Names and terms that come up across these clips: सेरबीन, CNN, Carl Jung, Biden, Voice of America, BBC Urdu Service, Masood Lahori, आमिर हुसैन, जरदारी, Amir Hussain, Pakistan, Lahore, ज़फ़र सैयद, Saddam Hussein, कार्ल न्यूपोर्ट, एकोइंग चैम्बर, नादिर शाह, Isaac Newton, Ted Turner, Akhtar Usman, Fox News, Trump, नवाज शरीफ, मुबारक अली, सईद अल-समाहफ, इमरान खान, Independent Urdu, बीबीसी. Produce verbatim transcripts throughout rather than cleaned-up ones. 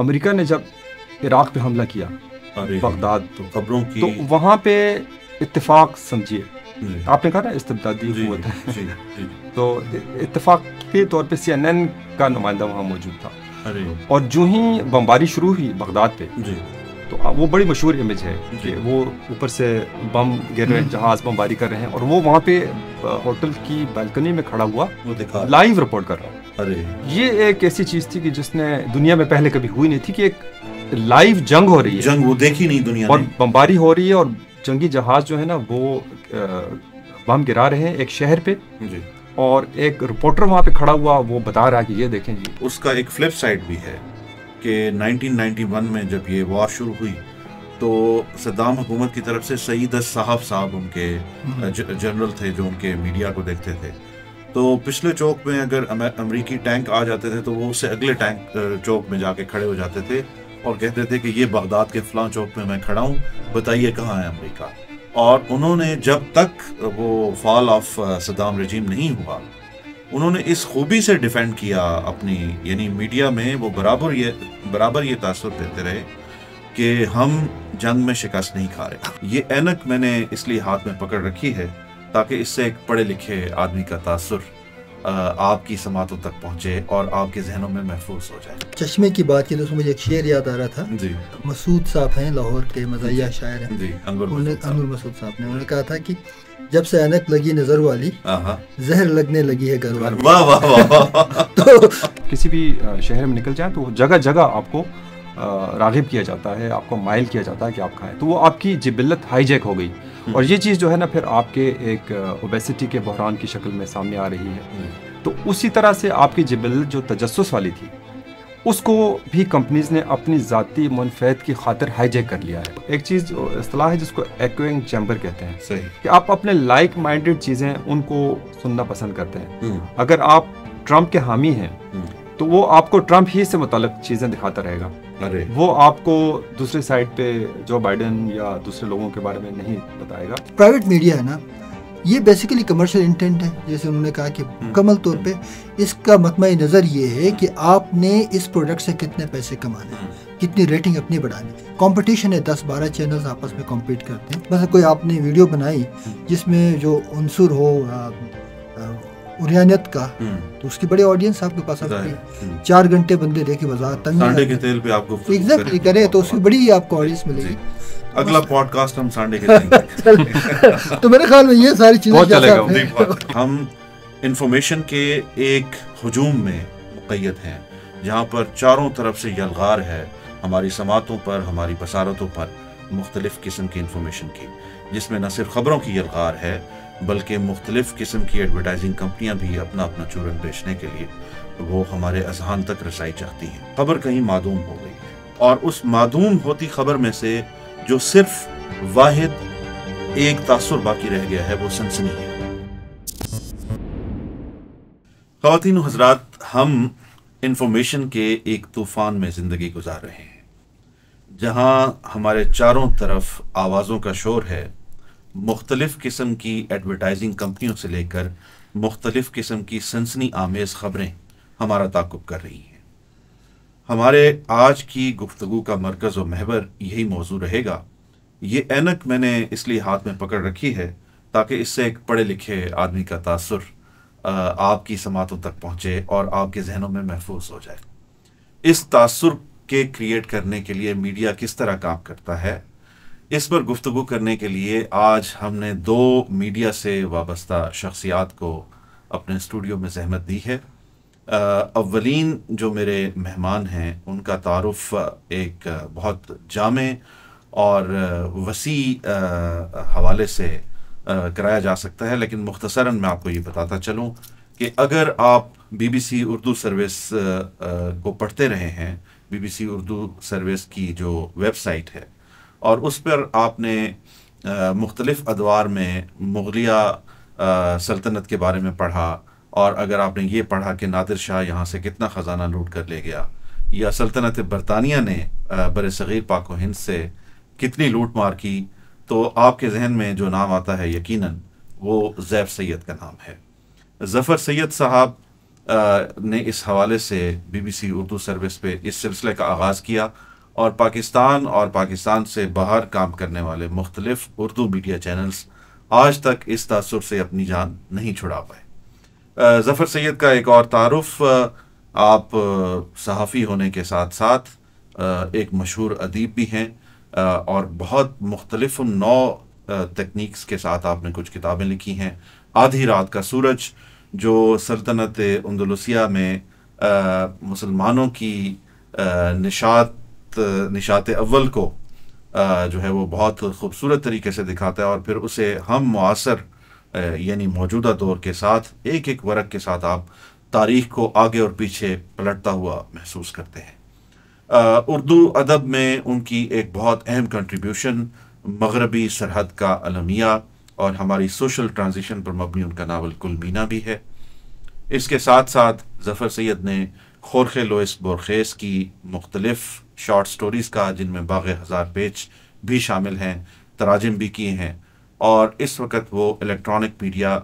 America ने जब Iraq पे हमला किया बगदाद तो खबरों की, तो वहाँ पे इत्तेफाक समझिए, आपने कहा ना इस्तिबदादी हुकूमत है, तो इत्तेफाक के तौर पे सी एन एन का नुमाइंदा वहाँ मौजूद था। और जो ही बमबारी शुरू हुई बगदाद पे, तो वो बड़ी मशहूर इमेज है कि वो ऊपर से बम गिर रहे हैं, जहाज बमबारी कर रहे हैं, और वो वहाँ पे होटल की बालकनी में खड़ा हुआ लाइव रिपोर्ट कर रहा है। अरे ये एक ऐसी चीज़ थी कि जिसने दुनिया में पहले कभी हुई नहीं थी कि एक लाइव जंग हो रही है, जंग वो देखी नहीं दुनिया और बमबारी हो रही है और जंगी जहाज जो है ना वो बम गिरा रहे हैं एक शहर पे जी। और एक रिपोर्टर वहाँ पे खड़ा हुआ वो बता रहा है कि ये देखें जी। उसका एक फ्लिप साइड भी है कि नाइनटीन नाइंटी वन में जब ये वॉर शुरू हुई तो सद्दाम हुकूमत की तरफ से सईद अल-समाहफ साहब उनके जनरल थे जो उनके मीडिया को देखते थे, तो पिछले चौक में अगर अमेरिकी टैंक आ जाते थे तो वो उससे अगले टैंक चौक में जाके खड़े हो जाते थे और कहते थे कि ये बगदाद के फलां चौक में मैं खड़ा हूँ, बताइए कहाँ है अमेरिका। और उन्होंने जब तक वो फॉल ऑफ सद्दाम रजीम नहीं हुआ उन्होंने इस खूबी से डिफेंड किया अपनी, यानी मीडिया में वो बराबर ये बराबर ये तासुर देते रहे कि हम जंग में शिकस्त नहीं खा रहे। ये ऐनक मैंने इसलिए हाथ में पकड़ रखी है ताकि इससे एक पढ़े लिखे आदमी का तासुर आपकी समातों तक पहुँचे और आपके जहनों में महफूज हो जाए। चश्मे की बात की तो मुझे एक शेर याद आ रहा था जी। मसूद साहब हैं, लाहौर के मज़ाहिया शायर हैं जी, अनवर मसूद साहब ने उन्होंने कहा था कि जब से ऐनक लगी नज़र वाली जहर लगने लगी है घर वाली। वाह वाह वाह। तो किसी भी शहर में निकल जाए तो जगह जगह आपको राग़िब किया जाता है, आपको माइल किया जाता है कि आप खाएं, तो वो आपकी जिबिलत हाईजैक हो गई और ये चीज़ जो है ना फिर आपके एक ओबेसिटी के बहरान की शक्ल में सामने आ रही है। तो उसी तरह से आपकी जिबिलत जो तजस्सुस वाली थी उसको भी कंपनीज़ ने अपनी ज़ाती मुनफ़ैद की खातिर हाईजैक कर लिया है। एक चीज़ जो इस्तिलाह है जिसको एकोइंग चैम्बर कहते हैं, सही कि आप अपने लाइक माइंडेड चीज़ें उनको सुनना पसंद करते हैं। अगर आप ट्रंप के हामी हैं तो वो आपको ट्रंप ही से मुतल्लिक़ चीज़ें दिखाता रहेगा, अरे वो आपको दूसरे साइड पे जो बाइडन या दूसरे लोगों के बारे में नहीं बताएगा। प्राइवेट मीडिया है ना, ये बेसिकली कमर्शियल इंटेंट है, जैसे उन्होंने कहा कि मुकम्मल तौर पे इसका मतमई नज़र ये है कि आपने इस प्रोडक्ट से कितने पैसे कमाने हैं, कितनी रेटिंग अपनी बढ़ानी है। कॉम्पिटिशन है, दस बारह चैनल्स आपस में कॉम्पीट करते हैं। बस कोई आपने वीडियो बनाई जिसमें जो अनसर हो उरियानियत का, तो उसकी बड़ी ऑडियंस आपके पास आती है, चार घंटे बंदे देखे वजाहत सांडे के तेल पे आपको एग्जैक्टली करे तो उसकी बड़ी आपको ऑडियंस मिलेगी। अगला पॉडकास्ट हम सांडे के तेल तो मेरे ख्याल में ये सारी चीज़ें, हम इंफॉर्मेशन के एक हजूम में मुक़य्यद हैं जहाँ पर चारों तरफ से यलगार है हमारी समातों पर, हमारी बसारतों पर मुख्तलिफ़ किस्म की इंफॉर्मेशन की, जिसमें न सिर्फ ख़बरों की यलगार है बल्कि मुख्तलिफ़ किस्म की एडवर्टाइजिंग कंपनियां भी अपना अपना चूरन बेचने के लिए वो हमारे अजहान तक रसाई चाहती हैं। खबर कहीं मादूम हो गई है और उस मादूम होती खबर में से जो सिर्फ वाहिद एक तासुर बाकी रह गया है वो सनसनी है। ख़वातीन हज़रात, हम इंफॉर्मेशन के एक तूफ़ान में ज़िंदगी गुजार रहे हैं जहाँ हमारे चारों तरफ आवाज़ों का शोर है, मुख्तलिफ़ किस्म की एडवर्टाइजिंग कंपनियों से लेकर मुख्तलिफ़ किस्म की सनसनी आमेज़ ख़बरें हमारा ताक़ुब कर रही हैं। हमारे आज की गुफ्तगू का मरकज़ और महवर यही मौजू रहेगा। ये ऐनक मैंने इसलिए हाथ में पकड़ रखी है ताकि इससे एक पढ़े लिखे आदमी का तासुर आपकी समातों तक पहुँचे और आपके जहनों में महफूज हो जाए। इस तासुर के क्रिएट करने के लिए मीडिया किस तरह काम करता है, इस पर गुफ्तगू करने के लिए आज हमने दो मीडिया से वाबस्ता शख्सियात को अपने स्टूडियो में जहमत दी है। अवलीन जो मेरे मेहमान हैं उनका तारुफ एक बहुत जामे और वसी हवाले से कराया जा सकता है, लेकिन मुख्तसरन मैं आपको ये बताता चलूँ कि अगर आप बीबीसी उर्दू सर्विस को पढ़ते रहे हैं, बीबीसी उर्दू सर्विस की जो वेबसाइट है, और उस पर आपने मुख्तलिफ़ अदवार में मुग़लिया सल्तनत के बारे में पढ़ा, और अगर आपने ये पढ़ा कि नादिर शाह यहाँ से कितना ख़जाना लूट कर ले गया या सल्तनत बरतानिया ने बरसग़ीर पाक हिंद से कितनी लूट मार की, तो आपके जहन में जो नाम आता है यकीनन वो ज़ैफ़र सैयद का नाम है। ज़फ़र सैयद साहब ने इस हवाले से बीबीसी उर्दू सर्विस पे इस सिलसिले का आगाज़ किया और पाकिस्तान और पाकिस्तान से बाहर काम करने वाले मुख्तलिफ उर्दू मीडिया चैनल्स आज तक इस तासुर से अपनी जान नहीं छुड़ा पाए। ज़फ़र सैयद का एक और तारुफ, आप सहाफ़ी होने के साथ साथ एक मशहूर अदीब भी हैं और बहुत मुख्तलिफ नौ तकनीक्स के साथ आपने कुछ किताबें लिखी हैं। आधी रात का सूरज, जो सल्तनत अंदलुसिया में मुसलमानों की निशात निशात अव्वल को जो है वो बहुत खूबसूरत तरीके से दिखाता है और फिर उसे हम मुआसर यानी मौजूदा दौर के साथ एक एक वर्क के साथ आप तारीख़ को आगे और पीछे पलटता हुआ महसूस करते हैं। उर्दू अदब में उनकी एक बहुत अहम कंट्रीब्यूशन मगरबी सरहद का अलमिया और हमारी सोशल ट्रांजिशन पर मबनी उनका नावल कुलमीना भी है। इसके साथ साथ ज़फ़र सैयद ने खोरखे लुइस बोर्गेस की मुख्तलिफ शॉर्ट स्टोरीज़ का, जिनमें बाग़ हज़ार पेज भी शामिल हैं, तराजिम भी किए हैं और इस वक्त वो इलेक्ट्रॉनिक मीडिया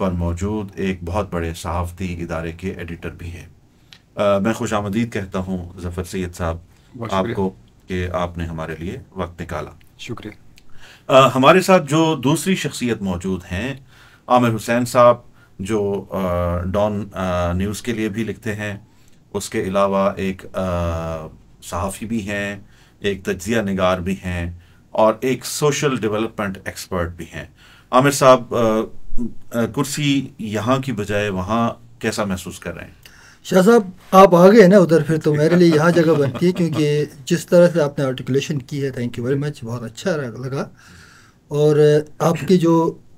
पर मौजूद एक बहुत बड़े सहाफ़ती इदारे के एडिटर भी हैं। मैं खुश आमदीद कहता हूँ ज़फ़र सैयद साहब आपको कि आपने हमारे लिए वक्त निकाला, शुक्रिया। आ, हमारे साथ जो दूसरी शख्सियत मौजूद हैं, आमिर हुसैन साहब जो आ, डॉन आ, न्यूज़ के लिए भी लिखते हैं, उसके अलावा एक सहाफ़ी भी हैं, एक तज्जिया निगार भी हैं और एक सोशल डेवलपमेंट एक्सपर्ट भी हैं। आमिर साहब, कुर्सी यहाँ की बजाय वहाँ कैसा महसूस कर रहे हैं? शाह साहब आप आ गए ना उधर, फिर तो मेरे लिए यहाँ जगह बनती है क्योंकि जिस तरह से आपने आर्टिकुलेशन की है, थैंक यू वेरी मच, बहुत अच्छा लगा। और आपकी जो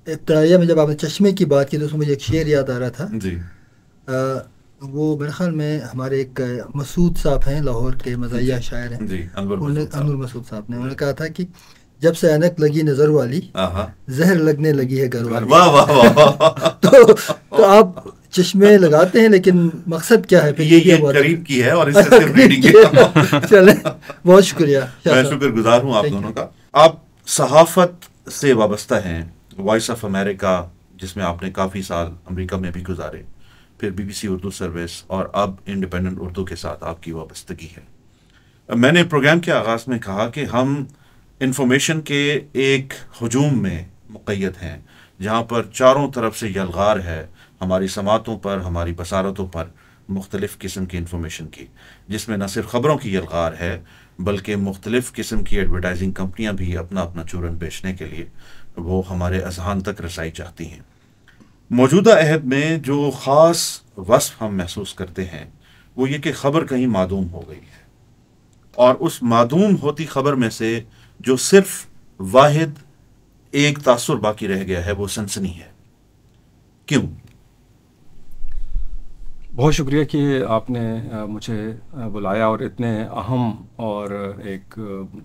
इब्तदाइया में जब आपने चश्मे की बात की तो उसमें मुझे एक शेर याद आ रहा था जी। आ, वो मेरे ख्याल में हमारे एक मसूद साहब हैं, लाहौर के मज़ाहिया शायर हैं जी, अनवर मसूद साहब ने, उन्होंने कहा था कि जब से ऐनक लगी नज़र वाली जहर लगने लगी है घर वाली। वाह वाह वाह। तो, तो आप चश्मे लगाते हैं लेकिन मकसद क्या है? ये, ये करीब की है और इससे सिर्फ रीडिंग है। चले, बहुत शुक्रिया, मैं शुक्रगुजार हूँ आप दोनों का। आप सहाफत से वाबस्ता हैं, वॉइस ऑफ अमेरिका जिसमें आपने काफ़ी साल अमेरिका में भी गुजारे, फिर बीबीसी उर्दू सर्विस और अब इंडिपेंडेंट उर्दू के साथ आपकी वाबस्तगी है। मैंने प्रोग्राम के आगाज़ में कहा कि हम इंफॉर्मेशन के एक हजूम में मुक़य्यद हैं जहाँ पर चारों तरफ से यलगार है हमारी समातों पर, हमारी बसारतों पर मुख्तलिफ़ किस्म की इंफॉर्मेशन की, जिसमें न सिर्फ ख़बरों की यलगार है बल्कि मुख्तलिफ़ किस्म की एडवर्टाइजिंग कंपनियाँ भी अपना अपना चूरन बेचने के लिए वो हमारे अजहान तक रसाई चाहती हैं। मौजूदा अहद में जो ख़ास वस्फ़ हम महसूस करते हैं वो ये कि ख़बर कहीं मादूम हो गई है और उस मादूम होती ख़बर में से जो सिर्फ वाहिद एक तासुर बाकी रह गया है वो सनसनी है। क्यों? बहुत शुक्रिया कि आपने मुझे बुलाया और इतने अहम और एक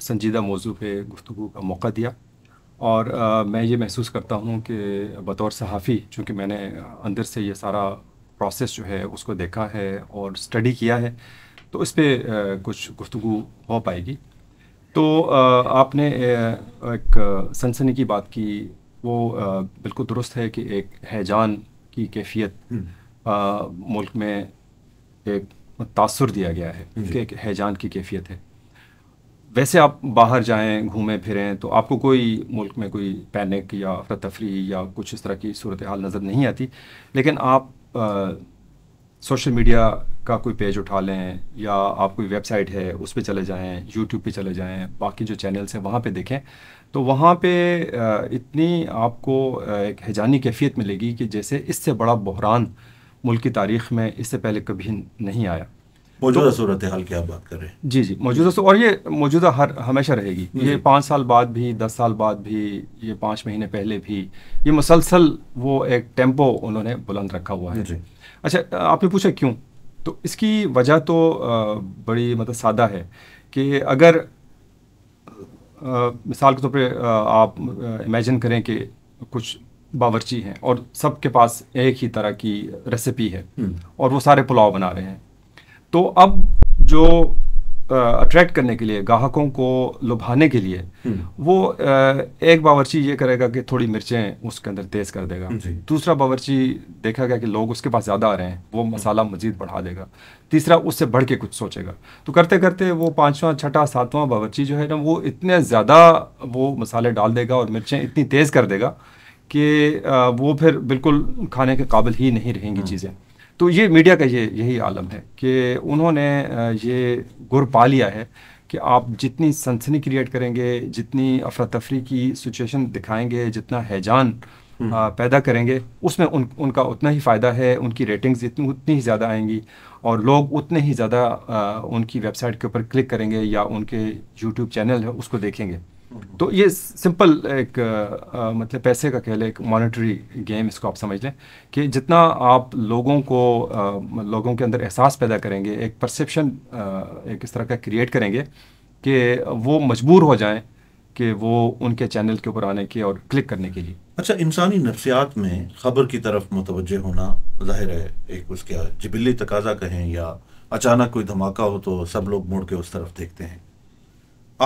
संजीदा मौजू पे गुफ्तगू का मौका दिया। और मैं ये महसूस करता हूँ कि बतौर सहाफ़ी, चूँकि मैंने अंदर से ये सारा प्रोसेस जो है उसको देखा है और स्टडी किया है, तो इस पर कुछ गुफ्तगू हो पाएगी। तो आपने एक सनसनी की बात की, वो बिल्कुल दुरुस्त है कि एक हैजान की कैफियत आ, मुल्क में एक तासुर दिया गया है कि एक हैजान की कैफियत है। वैसे आप बाहर जाएं, घूमें फिरें तो आपको कोई मुल्क में कोई पैनिक या अफरा-तफरी या कुछ इस तरह की सूरत हाल नज़र नहीं आती, लेकिन आप आ, सोशल मीडिया का कोई पेज उठा लें या आप कोई वेबसाइट है उस पर चले जाएं, यूट्यूब पे चले जाएं, बाकी जो चैनल्स हैं वहाँ पे देखें, तो वहाँ पे इतनी आपको एक हैजानी कैफियत मिलेगी कि जैसे इससे बड़ा बहरान मुल्क की तारीख़ में इससे पहले कभी नहीं आया। मौजूदा तो, सूरत हाल की आप बात कर रहे हैं जी जी मौजूदा, और ये मौजूदा हर हमेशा रहेगी, ये पाँच साल बाद भी, दस साल बाद भी, ये पाँच महीने पहले भी, ये मुसलसल वो एक टेम्पो उन्होंने बुलंद रखा हुआ है। अच्छा, आपने पूछा क्यों, तो इसकी वजह तो बड़ी मतलब सादा है कि अगर मिसाल के तौर पर आप इमेजिन करें कि कुछ बावर्ची हैं और सबके पास एक ही तरह की रेसिपी है और वो सारे पुलाव बना रहे हैं, तो अब जो अट्रैक्ट करने के लिए, ग्राहकों को लुभाने के लिए, वो एक बावर्ची ये करेगा कि थोड़ी मिर्चें उसके अंदर तेज़ कर देगा, दूसरा बावर्ची देखा गया कि लोग उसके पास ज़्यादा आ रहे हैं, वो मसाला मज़ीद बढ़ा देगा, तीसरा उससे बढ़ के कुछ सोचेगा, तो करते करते वो पाँचवा छठा सातवां बावर्ची जो है ना वो इतने ज़्यादा वो मसाले डाल देगा और मिर्चें इतनी तेज़ कर देगा कि वो फिर बिल्कुल खाने के काबिल ही नहीं रहेंगी चीज़ें। तो ये मीडिया का ये यही आलम है कि उन्होंने ये गुर पा लिया है कि आप जितनी सनसनी क्रिएट करेंगे, जितनी अफरा तफरी की सिचुएशन दिखाएंगे, जितना हैजान पैदा करेंगे, उसमें उन उनका उतना ही फ़ायदा है, उनकी रेटिंग्स इतनी उतनी ही ज़्यादा आएंगी और लोग उतने ही ज़्यादा उनकी वेबसाइट के ऊपर क्लिक करेंगे या उनके यूट्यूब चैनल है उसको देखेंगे। तो ये सिंपल एक आ, मतलब पैसे का कह लें, एक मॉनेटरी गेम इसको आप समझ लें कि जितना आप लोगों को आ, लोगों के अंदर एहसास पैदा करेंगे, एक परसेप्शन एक इस तरह का क्रिएट करेंगे कि वो मजबूर हो जाएं कि वो उनके चैनल के ऊपर आने के और क्लिक करने के लिए। अच्छा, इंसानी नफ्सियात में ख़बर की तरफ मुतवज्जे होना ज़ाहिर है एक उसका जिबिल्ली तकाजा कहें या अचानक कोई धमाका हो तो सब लोग मुड़ के उस तरफ देखते हैं।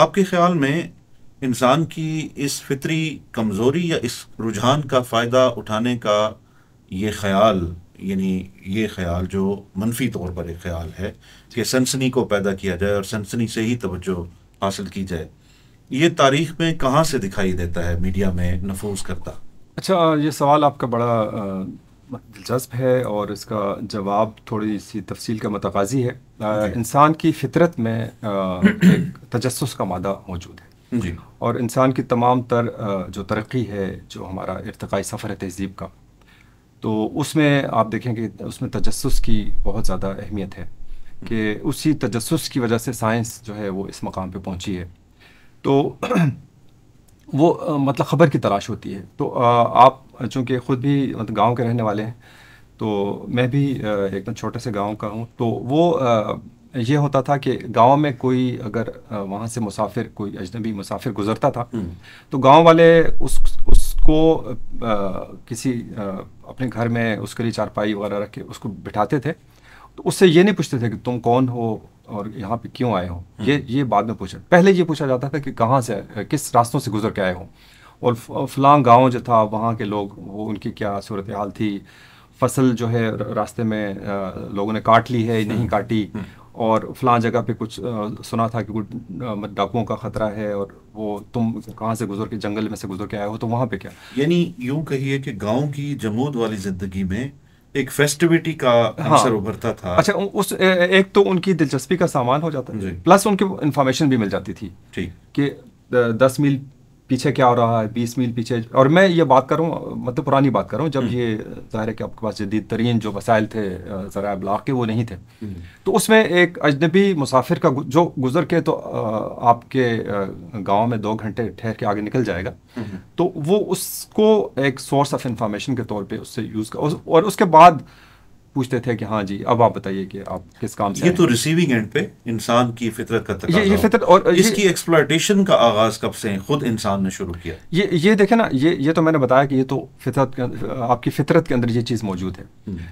आपके ख्याल में इंसान की इस फितरी कमज़ोरी या इस रुझान का फ़ायदा उठाने का ये ख्याल, यानी ये ख्याल जो मनफी तौर पर एक ख्याल है कि सनसनी को पैदा किया जाए और सनसनी से ही तवज्जो हासिल की जाए, ये तारीख़ में कहाँ से दिखाई देता है मीडिया में नफूज करता? अच्छा, ये सवाल आपका बड़ा दिलचस्प है और इसका जवाब थोड़ी सी तफसील का मतकाजी है। इंसान की फितरत में एक तजस्सुस का मादा मौजूद है और इंसान की तमाम तर जो तरक्की है, जो हमारा इर्तिकाई सफ़र है तहजीब का, तो उसमें आप देखेंगे उसमें तजस्सुस की बहुत ज़्यादा अहमियत है कि उसी तजस्सुस की वजह से साइंस जो है वो इस मकाम पे पहुंची है। तो वो मतलब ख़बर की तलाश होती है। तो आप चूँकि ख़ुद भी मतलब गाँव के रहने वाले हैं, तो मैं भी एकदम छोटे से गाँव का हूँ, तो वो ये होता था कि गांव में कोई अगर वहाँ से मुसाफिर, कोई अजनबी मुसाफिर गुजरता था तो गांव वाले उस उसको आ, किसी आ, अपने घर में उसके लिए चारपाई वगैरह रख के उसको बिठाते थे। तो उससे ये नहीं पूछते थे कि तुम कौन हो और यहाँ पे क्यों आए हो, ये ये बाद में पूछा। पहले ये पूछा जाता था कि कहाँ से, किस रास्तों से गुजर के आए हो और फलां गाँव जो था वहाँ के लोग, वो उनकी क्या सूरत हाल थी, फसल जो है रास्ते में लोगों ने काट ली है नहीं काटी, और फलां जगह पे कुछ आ, सुना था कि कुछ डाकुओं का ख़तरा है और वो तुम कहाँ से गुजर के, जंगल में से गुजर के आए हो, तो वहाँ पे क्या, यानी यूँ कहिए कि गांव की जमूद वाली ज़िंदगी में एक फेस्टिविटी का अवसर उभरता था। अच्छा, उस एक तो उनकी दिलचस्पी का सामान हो जाता था, प्लस उनकी इंफॉर्मेशन भी मिल जाती थी कि दस मील पीछे क्या हो रहा है, बीस मील पीछे। और मैं ये बात कर रहा हूँ, मतलब पुरानी बात कर रहा हूँ, जब ये ज़ाहिर है कि आपके पास जदीद तरीन जो वसाइल थे ज़रा इब्लाग के वो नहीं थे। तो उसमें एक अजनबी मुसाफिर का जो गुज़र के तो आपके गांव में दो घंटे ठहर के आगे निकल जाएगा, तो वो उसको एक सोर्स ऑफ इंफॉर्मेशन के तौर पर उससे यूज़ कर, और उसके बाद पूछते थे कि हाँ जी अब आप बताइए कि आप किस काम से। ये तो रिसीविंग एंड पे इंसान की फितरत का तकाज़ा, ये, ये फितरत, और इसकी एक्सप्लॉयटेशन का आगाज़ कब से खुद इंसान ने शुरू किया? ये ये देखें ना, ये ये तो मैंने बताया कि ये तो फितरत, आपकी फितरत के अंदर ये चीज़ मौजूद है,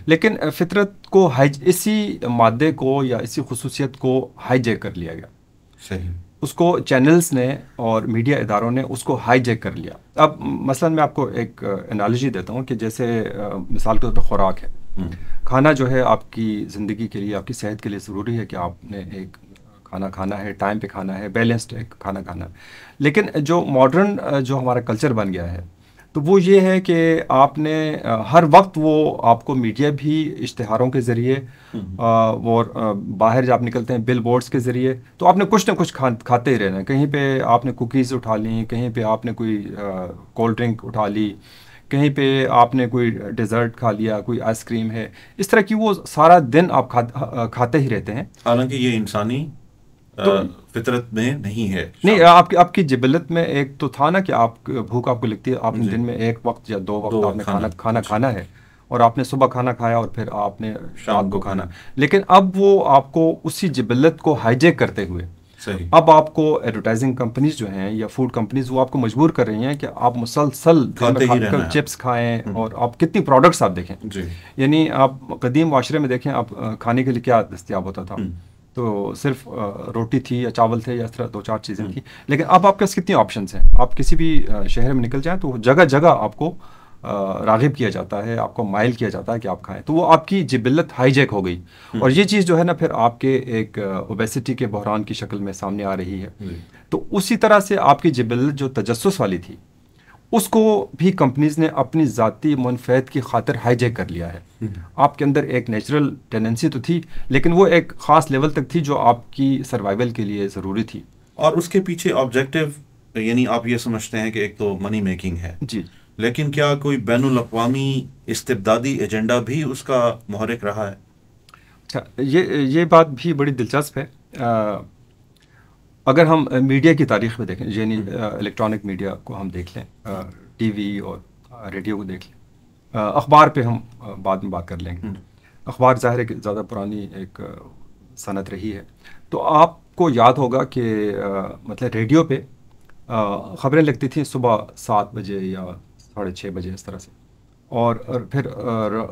लेकिन फितरत को हाइज, इसी मादे को या इसी खुसूसियत को हाईजेक कर लिया गया। सही, उसको चैनल्स ने और मीडिया इदारों ने उसको हाईजेक कर लिया। अब मसलन मैं आपको एक एनालॉजी देता हूँ कि जैसे मिसाल के तौर पर खुराक है, खाना जो है आपकी ज़िंदगी के लिए, आपकी सेहत के लिए ज़रूरी है कि आपने एक खाना खाना है, टाइम पे खाना है, बैलेंस्ड एक खाना खाना है। लेकिन जो मॉडर्न जो हमारा कल्चर बन गया है तो वो ये है कि आपने हर वक्त वो आपको मीडिया भी इश्तहारों के ज़रिए और बाहर जब आप निकलते हैं बिल बोर्ड्स के ज़रिए, तो आपने कुछ ना कुछ खा खाते ही रहना है। कहीं पे आपने कुकीज़ उठा ली, कहीं पे आपने कोई कोल्ड ड्रिंक उठा ली, कहीं पे आपने कोई डेजर्ट खा लिया, कोई आइसक्रीम है, इस तरह की वो सारा दिन आप खा, खाते ही रहते हैं। हालांकि ये इंसानी तो, फितरत में नहीं है। नहीं, आपकी आपकी जिबिलत में एक तो था ना कि आप भूख आपको लगती है, आपने दिन में एक वक्त या दो वक्त दो आपने खाना खाना खाना है और आपने सुबह खाना खाया और फिर आपने शाम को खाना, लेकिन अब वो आपको उसी जिबिलत को हाईजेक करते हुए अब आपको एडवर्टाइजिंग कंपनीज जो हैं या फूड कंपनीज वो आपको मजबूर कर रही हैं कि आप मुसलसल खाकर चिप्स खाएं और आप कितनी प्रोडक्ट्स आप देखें। यानी आप कदीम माशरे में देखें, आप खाने के लिए क्या दस्तियाब होता था, तो सिर्फ रोटी थी या चावल थे या दो चार चीज़ें थी, लेकिन अब आपके पास कितने ऑप्शंस हैं। आप किसी भी शहर में निकल जाएं तो जगह जगह आपको राग़िब किया जाता है, आपको माइल किया जाता है कि आप खाएं, तो वो आपकी जिबिलत हाईजैक हो गई और ये चीज़ जो है ना फिर आपके एक ओबेसिटी के बहरान की शक्ल में सामने आ रही है। तो उसी तरह से आपकी जिबिलत जो तजस्सुस वाली थी उसको भी कंपनीज़ ने अपनी ज़ाती मुनफ़ैद की खातिर हाईजैक कर लिया है। आपके अंदर एक नेचुरल टेंडेंसी तो थी लेकिन वो एक ख़ास लेवल तक थी जो आपकी सर्वाइवल के लिए ज़रूरी थी। और उसके पीछे ऑब्जेक्टिव यानी आप ये समझते हैं कि एक तो मनी मेकिंग है जी, लेकिन क्या कोई बैनुल अक़वामी इस्तिबदादी एजेंडा भी उसका महरक रहा है? अच्छा, ये ये बात भी बड़ी दिलचस्प है। आ, अगर हम मीडिया की तारीख में देखें, यानी इलेक्ट्रॉनिक मीडिया को हम देख लें, टीवी और रेडियो को देख लें, अखबार पे हम आ, बाद में बात कर लेंगे। अखबार ज़ाहिर है कि ज़्यादा पुरानी एक सनत रही है, तो आपको याद होगा कि मतलब रेडियो पे ख़बरें लगती थी सुबह सात बजे या साढ़े छः बजे इस तरह से, और, और फिर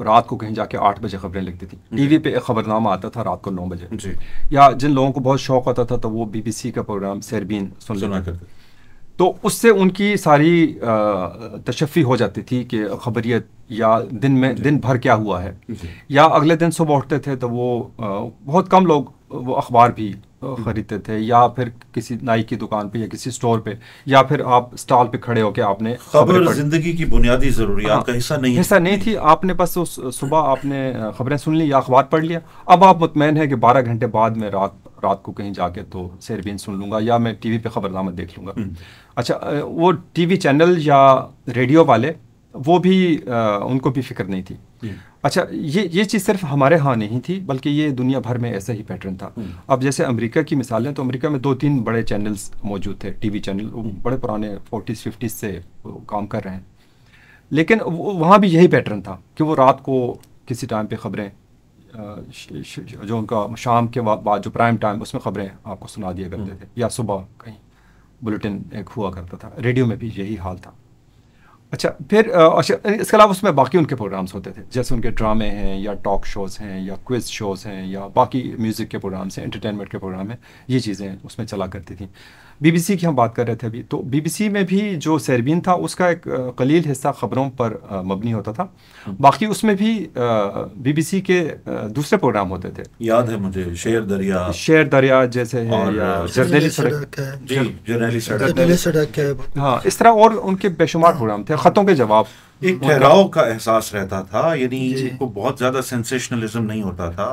रात को कहीं जाके आठ बजे ख़बरें लगती थी। टीवी पे एक ख़बरनामा आता था रात को नौ बजे जी, या जिन लोगों को बहुत शौक़ आता था तो वो बीबीसी का प्रोग्राम सेरबीन सुन लेना करते, तो उससे उनकी सारी तशफ़ी हो जाती थी कि खबरियत या दिन में दिन भर क्या हुआ है, या अगले दिन सुबह उठते थे तो वो बहुत कम लोग वो अखबार भी ख़रीदते थे, या फिर किसी नाई की दुकान पे या किसी स्टोर पे या फिर आप स्टॉल पे खड़े होकर आपने खबर जिंदगी की बुनियादी ज़रूरियात का हिस्सा नहीं हिस्सा नहीं थी। आपने बस उस सुबह आपने खबरें सुन ली या अखबार पढ़ लिया, अब आप मुतमैन है कि बारह घंटे बाद में रात रात को कहीं जाके तो सेरबीन सुन लूँगा या मैं टीवी पे ख़बरनामा देख लूँगा। अच्छा, वो टीवी चैनल या रेडियो वाले वो भी आ, उनको भी फिक्र नहीं थी। अच्छा, ये ये चीज़ सिर्फ हमारे यहाँ नहीं थी बल्कि ये दुनिया भर में ऐसा ही पैटर्न था। अब जैसे अमेरिका की मिसाल है तो अमेरिका में दो तीन बड़े चैनल्स मौजूद थे, टीवी चैनल बड़े पुराने फोर्टीज़ फिफ्टीज़ से काम कर रहे हैं, लेकिन वहाँ भी यही पैटर्न था कि वो रात को किसी टाइम पर ख़बरें जो उनका शाम के बाद जो प्राइम टाइम उसमें ख़बरें आपको सुना दिया करते थे, या सुबह कहीं बुलेटिन एक हुआ करता था। रेडियो में भी यही हाल था। अच्छा, फिर अच्छा इसके अलावा उसमें बाकी उनके प्रोग्राम्स होते थे, जैसे उनके ड्रामे हैं या टॉक शोज़ हैं या क्विज़ शोज़ हैं या बाकी म्यूज़िक के प्रोग्राम्स हैं, एंटरटेनमेंट के प्रोग्राम हैं, ये चीज़ें उसमें चला करती थी। बीबीसी की हम बात कर रहे थे अभी, तो बीबीसी में भी जो सेरबीन था उसका एक कलील हिस्सा ख़बरों पर मबनी होता था, बाकी उसमें भी बीबीसी के दूसरे प्रोग्राम होते थे। याद है मुझे शेर दरिया शेर दरिया जैसे है, या जर्नैली सड़क जी जर्नैली सड़क है, हाँ, इस तरह और उनके बेशुमार प्रोग्राम थे। ख़तों के जवाब, एक ठहराव का एहसास रहता था, यानी इनको बहुत ज़्यादा सेंसेशनलिज्म नहीं होता था,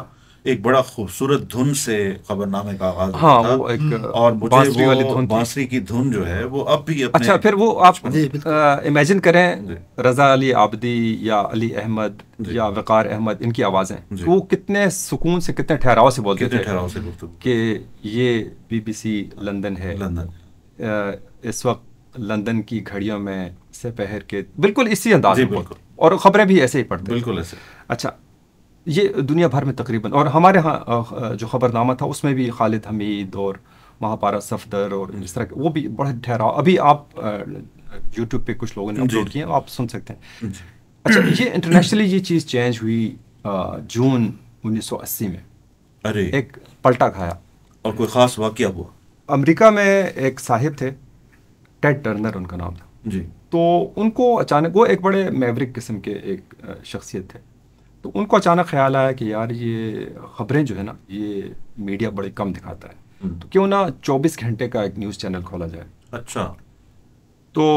एक बड़ा खूबसूरत धुन से खबरनामे का आगाज हाँ, था। वो एक और बांसुरी वाली धुन, बांसुरी की धुन जो है वो अब भी अपने अच्छा। फिर वो आप इमेजिन करें रज़ा अली आबदी या अली अहमद या वक़ार अहमद, इनकी आवाज़ें वो कितने सुकून से कितने ठहराव से बोलते थे, ठहराव से कि ये बीबीसी लंदन है, लंदन इस वक्त लंदन की घड़ियों में से पहर के, बिल्कुल इसी अंदाज में, और ख़बरें भी ऐसे ही पढ़ते बिल्कुल ऐसे। अच्छा, ये दुनिया भर में तकरीबन, और हमारे यहाँ जो ख़बरनामा था उसमें भी खालिद हमीद और महापारा सफदर और इस तरह के वो भी बड़ा ठहराव, अभी आप यूट्यूब पे कुछ लोगों ने अपलोड किए हैं, आप सुन सकते हैं। अच्छा, ये इंटरनेशनली ये चीज़ चेंज हुई जून उन्नीस सौ अस्सी में, अरे एक पलटा खाया। और कोई ख़ास वाक़या हुआ? अमेरिका में एक साहिब थे, टेड टर्नर उनका नाम था जी, तो उनको अचानक, वो एक बड़े मैवरिक किस्म के एक शख्सियत थे, तो उनको अचानक ख्याल आया कि यार ये ख़बरें जो है ना ये मीडिया बड़े कम दिखाता है, तो क्यों ना चौबीस घंटे का एक न्यूज़ चैनल खोला जाए। अच्छा, तो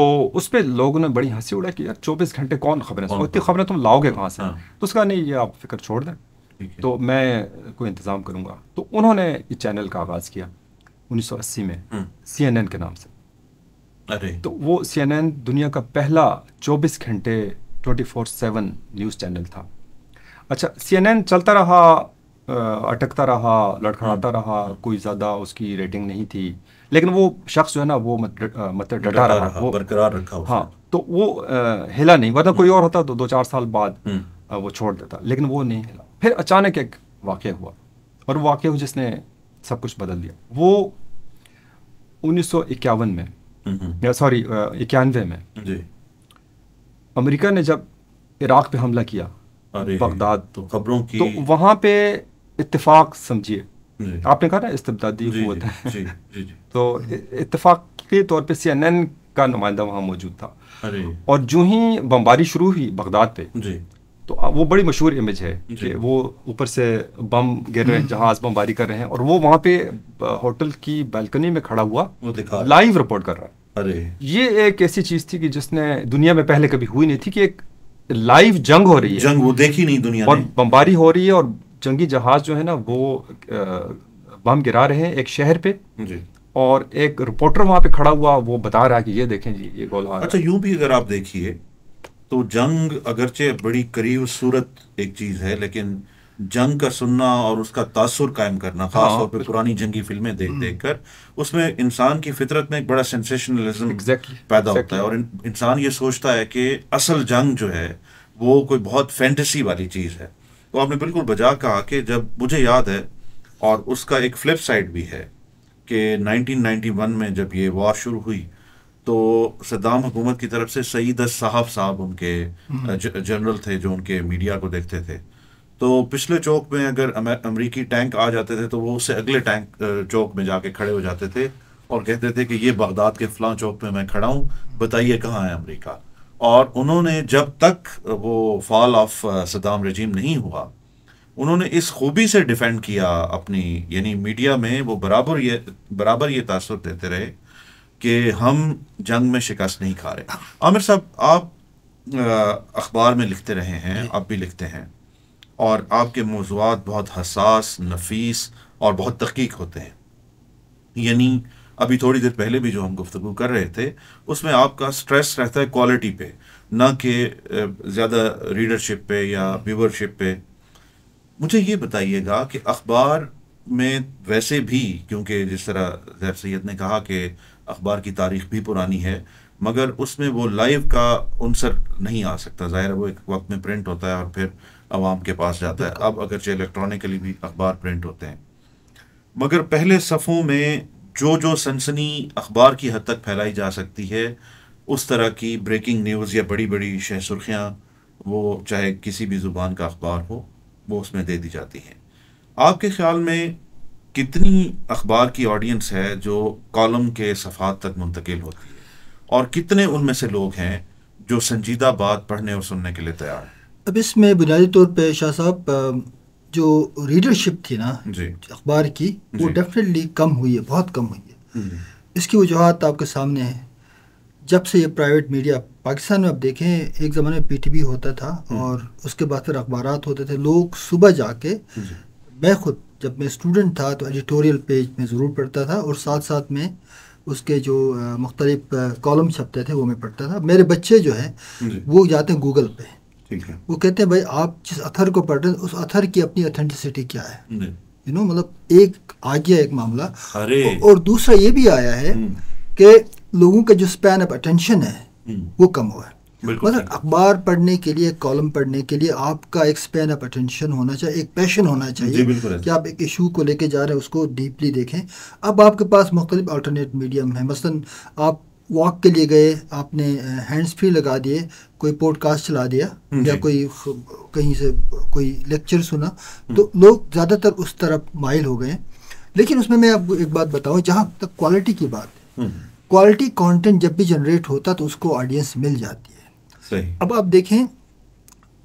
उस पर लोगों ने बड़ी हंसी उड़ाई कि यार चौबीस घंटे कौन ख़बरें, इतनी ख़बरें तुम लाओगे कहाँ से? तो उसका नहीं, ये आप फिक्र छोड़ दें, तो मैं कोई इंतज़ाम करूँगा। तो उन्होंने इस चैनल का आगाज़ किया उन्नीस सौ अस्सी में सी एन एन के नाम से। अरे, तो वो सी एन एन दुनिया का पहला चौबीस घंटे twenty four seven news channel था। अच्छा, सीएनएन चलता रहा, अटकता रहा, लड़खड़ाता रहा, कोई ज़्यादा उसकी रेटिंग नहीं थी, लेकिन वो शख्स जो है ना वो मतलब डटा रहा, रहा वो बरकरार रखा उसने। हाँ, तो वो आ, हिला नहीं, वरना कोई और होता तो दो चार साल बाद आ, वो छोड़ देता, लेकिन वो नहीं हिला। फिर अचानक एक वाक़या हुआ, और वाक़या हुआ जिसने सब कुछ बदल दिया। वो उन्नीस सौ इक्यावन में, सॉरी इक्यानवे में, अमेरिका ने जब इराक़ पे हमला किया बगदाद, तो खबरों की, तो वहाँ पे इत्तेफाक समझिए आपने कहा ना इस्तिबदादी हुकूमत है। जी, जी, जी। तो इत्तेफाक के तौर पे सी एन एन का नुमाइंदा वहाँ मौजूद था और जो ही बमबारी शुरू हुई बगदाद पे जी। तो वो बड़ी मशहूर इमेज है कि वो ऊपर से बम गिर रहे हैं, जहाज बमबारी कर रहे हैं और वो वहाँ पे होटल की बालकनी में खड़ा हुआ लाइव रिपोर्ट कर रहा है। अरे ये एक ऐसी चीज थी कि जिसने दुनिया में पहले कभी हुई नहीं थी कि एक लाइव जंग हो रही है, जंग वो देखी नहीं दुनिया और बमबारी हो रही है और जंगी जहाज जो है ना वो बम गिरा रहे हैं एक शहर पे जी। और एक रिपोर्टर वहाँ पे खड़ा हुआ वो बता रहा है कि ये देखें जी ये गोला। अच्छा यूं भी अगर आप देखिए तो जंग अगरचे बड़ी करीब सूरत एक चीज है, लेकिन जंग का सुनना और उसका तासुर कायम करना, खास तौर पर पुरानी जंगी फिल्में देख देख कर, उसमें इंसान की फितरत में एक बड़ा सेंसेशनलिज्म exactly, पैदा exactly. होता है और इंसान ये सोचता है कि असल जंग जो है वो कोई बहुत फैंटेसी वाली चीज़ है। तो आपने बिल्कुल बजा कहा कि जब मुझे याद है, और उसका एक फ्लिप साइड भी है कि नाइनटीन नाइंटी वन में जब ये वार शुरू हुई तो सद्दाम हुकूमत की तरफ से सईद अल-समाहफ साहब उनके जनरल थे जो उनके मीडिया को देखते थे, तो पिछले चौक में अगर अमेरिकी टैंक आ जाते थे तो वो उससे अगले टैंक चौक में जाके खड़े हो जाते थे और कहते थे कि ये बगदाद के फलां चौक में मैं खड़ा हूँ, बताइए कहाँ है अमेरिका। और उन्होंने जब तक वो फॉल ऑफ सद्दाम रजीम नहीं हुआ उन्होंने इस खूबी से डिफेंड किया अपनी, यानी मीडिया में वो बराबर ये बराबर ये तासुर देते रहे कि हम जंग में शिकस्त नहीं खा रहे। आमिर साहब, आप अखबार में लिखते रहे हैं, आप भी लिखते हैं और आपके मौज़ूआत बहुत हसास, नफीस और बहुत तहक़ीक़ होते हैं। यानी अभी थोड़ी देर पहले भी जो हम गुफ्तगू कर रहे थे उसमें आपका स्ट्रेस रहता है क्वालिटी पे, ना कि ज़्यादा रीडरशिप पे या व्यूवरशिप पे। मुझे ये बताइएगा कि अखबार में वैसे भी, क्योंकि जिस तरह ज़ैफ़ सैयद ने कहा कि अखबार की तारीख़ भी पुरानी है, मगर उसमें वो लाइव का उनसर नहीं आ सकता, ज़ाहिर वो एक वक्त में प्रिंट होता है और फिर आवाम के पास जाता है। अब अगरचे इलेक्ट्रॉनिकली भी अखबार प्रिंट होते हैं, मगर पहले सफ़ों में जो जो सनसनी अखबार की हद तक फैलाई जा सकती है उस तरह की ब्रेकिंग न्यूज़ या बड़ी बड़ी शह सुर्खियाँ, वो चाहे किसी भी ज़ुबान का अखबार हो, वो उसमें दे दी जाती हैं। आपके ख्याल में कितनी अखबार की ऑडियंस है जो कॉलम के सफ़ात तक मुंतकिल होती है और कितने उनमें से लोग हैं जो संजीदा बात पढ़ने और सुनने के लिए तैयार हैं? अब इसमें बुनियादी तौर पे शाह साहब जो रीडरशिप थी ना अखबार की वो डेफिनेटली कम हुई है, बहुत कम हुई है। इसकी वजूहत आपके सामने है। जब से ये प्राइवेट मीडिया पाकिस्तान में, आप देखें एक ज़माने में पी टी वी होता था और उसके बाद फिर अखबारात होते थे। लोग सुबह जाके, मैं खुद जब मैं स्टूडेंट था तो एडिटोरियल पेज में ज़रूर पढ़ता था और साथ साथ में उसके जो मुख्तलिफ कॉलम छपते थे वो मैं पढ़ता था। मेरे बच्चे जो हैं वो जाते हैं गूगल पे, वो कहते हैं भाई आप जिस अथर को पढ़ रहे हैं उस अथर की अपनी ऑथेंटिसिटी क्या है, यू नो, मतलब एक आ गया एक मामला। और दूसरा ये भी आया है कि लोगों का जो स्पैन ऑफ अटेंशन है वो कम हुआ है। मतलब अखबार पढ़ने के लिए, कॉलम पढ़ने के लिए आपका एक स्पैन ऑफ अटेंशन होना चाहिए, एक पैशन होना चाहिए कि आप एक इशू को लेके जा रहे हैं उसको डीपली देखें। अब आपके पास मुख्तलिफ अल्टरनेट मीडियम है, मसलन आप वॉक के लिए गए, आपने हैंड्स फ्री लगा दिए, कोई पॉडकास्ट चला दिया या कोई कहीं से कोई लेक्चर सुना, तो लोग ज़्यादातर उस तरफ माइल हो गए। लेकिन उसमें मैं आपको एक बात बताऊं, जहाँ तक क्वालिटी की बात है, क्वालिटी कंटेंट जब भी जनरेट होता तो उसको ऑडियंस मिल जाती है। सही। अब आप देखें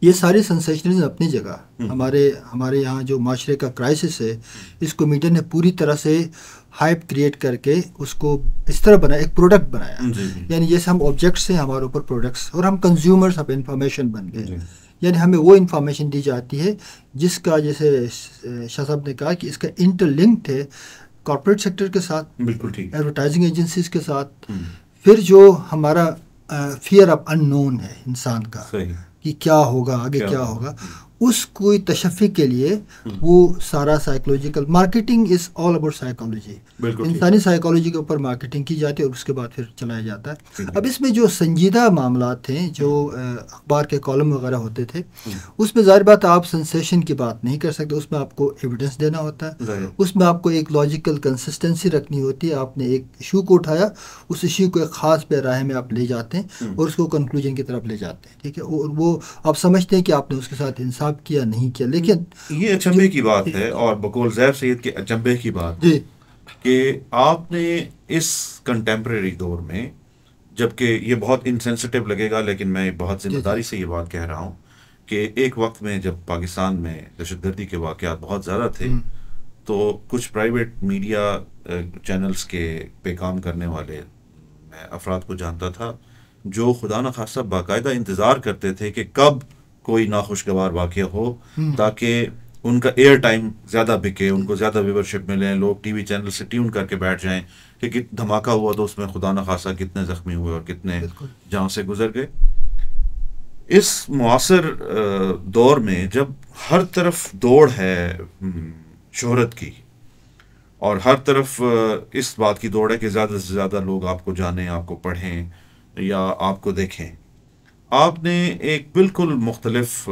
ये सारे सेंसेशनलिज्म अपनी जगह, हमारे हमारे यहाँ जो माशरे का क्राइसिस है इसको मीडिया ने पूरी तरह से हाइप क्रिएट करके उसको इस तरह बनाया, एक प्रोडक्ट बनाया। यानी जैसे हम ऑब्जेक्ट्स हैं, हमारे ऊपर प्रोडक्ट्स और हम कंज्यूमर्स ऑफ इंफॉर्मेशन बन गए। यानी हमें वो इंफॉर्मेशन दी जाती है जिसका, जैसे शाह साहब ने कहा कि इसका इंटरलिंक्ड है कॉर्पोरेट सेक्टर के साथ, बिल्कुल ठीक, एडवर्टाइजिंग एजेंसीज के साथ। फिर जो हमारा फियर ऑफ अननोन है इंसान का कि क्या होगा आगे, क्या, क्या होगा, उसको तशफ़ी के लिए वो सारा psychological marketing is all about psychology, इंसानी साइकोलॉजी के ऊपर मार्केटिंग की जाती है और उसके बाद फिर चलाया जाता है। अब इसमें जो संजीदा मामला थे जो अखबार के कॉलम वगैरह होते थे उसमें ज़ाहिर बात आप सेंसेशन की बात नहीं कर सकते, उसमें आपको एविडेंस देना होता है, उसमें आपको एक लॉजिकल कंसिस्टेंसी रखनी होती है। आपने एक इशू को उठाया, उस इशू को एक ख़ास पैराहे में आप ले जाते हैं और उसको कंक्लूजन की तरफ ले जाते हैं, ठीक है, और वो आप समझते हैं कि आपने उसके साथ इंसान साहब किया नहीं किया, लेकिन ये अचंभे की बात है और बकौल ज़ैफ़ सैयद के अचंभे की बात है कि आपने इस कंटेम्प्रेरी दौर में, जबकि ये बहुत इनसेंसिटिव लगेगा लेकिन मैं बहुत जिम्मेदारी से ये बात कह रहा हूँ कि एक वक्त में जब पाकिस्तान में दहशतगर्दी के वाक़यात बहुत ज़्यादा थे तो कुछ प्राइवेट मीडिया चैनल्स के पे काम करने वाले मैं अफराद को जानता था जो खुदा न खासा बाकायदा इंतज़ार करते थे कि कब कोई नाखुशगवार वाक़या हो ताकि उनका एयर टाइम ज़्यादा बिके, उनको ज़्यादा व्यूवरशिप मिले, लोग टीवी चैनल से ट्यून करके बैठ जाएं कि धमाका हुआ तो उसमें खुदा न खासा कितने ज़ख्मी हुए और कितने जहाँ से गुजर गए। इस मुआसर दौर में जब हर तरफ दौड़ है शोहरत की और हर तरफ इस बात की दौड़ है कि ज़्यादा से ज़्यादा लोग आपको जानें, आपको पढ़ें या आपको देखें, आपने एक बिल्कुल मुख्तलिफ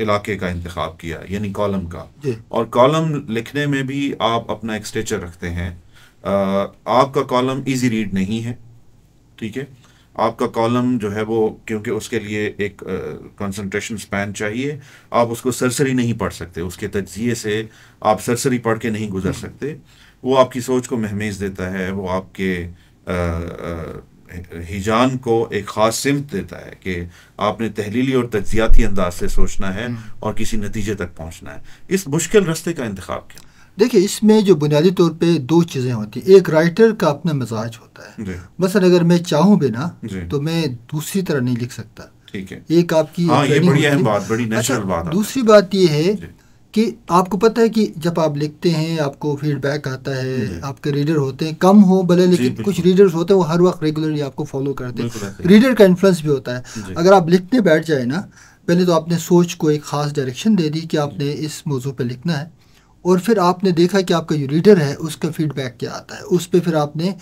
इलाके का इंतखाब किया, यानी कॉलम का, और कॉलम लिखने में भी आप अपना एक स्टेचर रखते हैं। आपका कॉलम इजी रीड नहीं है, ठीक है, आपका कॉलम जो है वो, क्योंकि उसके लिए एक कंसंट्रेशन स्पैन चाहिए, आप उसको सरसरी नहीं पढ़ सकते, उसके तजिए से आप सरसरी पढ़ के नहीं गुजर सकते, वो आपकी सोच को महमेज देता है, वो आपके आ, आ, हिजान को एक ख़ास सिमत देता है कि आपने तहलीली और तज्जियाती अंदाज से सोचना है और किसी नतीजे तक पहुंचना है। इस मुश्किल रास्ते का इंतखाब किया। देखिए, इसमें जो बुनियादी तौर पे दो चीज़ें होती हैं, एक राइटर का अपना मिजाज होता है, मसलन अगर मैं चाहूँ बिना तो मैं दूसरी तरह नहीं लिख सकता, ठीक है, एक आपकी हाँ, ये बड़ी अहम बात, बड़ी नेचुरल बात। दूसरी बात यह है कि आपको पता है कि जब आप लिखते हैं आपको फीडबैक आता है, आपके रीडर होते हैं, कम हो भले लेकिन कुछ रीडर्स होते हैं वो हर वक्त रेगुलरली आपको फॉलो करते हैं, रीडर का इन्फ्लुएंस भी होता है। अगर आप लिखने बैठ जाए ना, पहले तो आपने सोच को एक ख़ास डायरेक्शन दे दी कि आपने इस मौजू पे लिखना है और फिर आपने देखा कि आपका जो रीडर है उसका फीडबैक क्या आता है, उस पर फिर आपने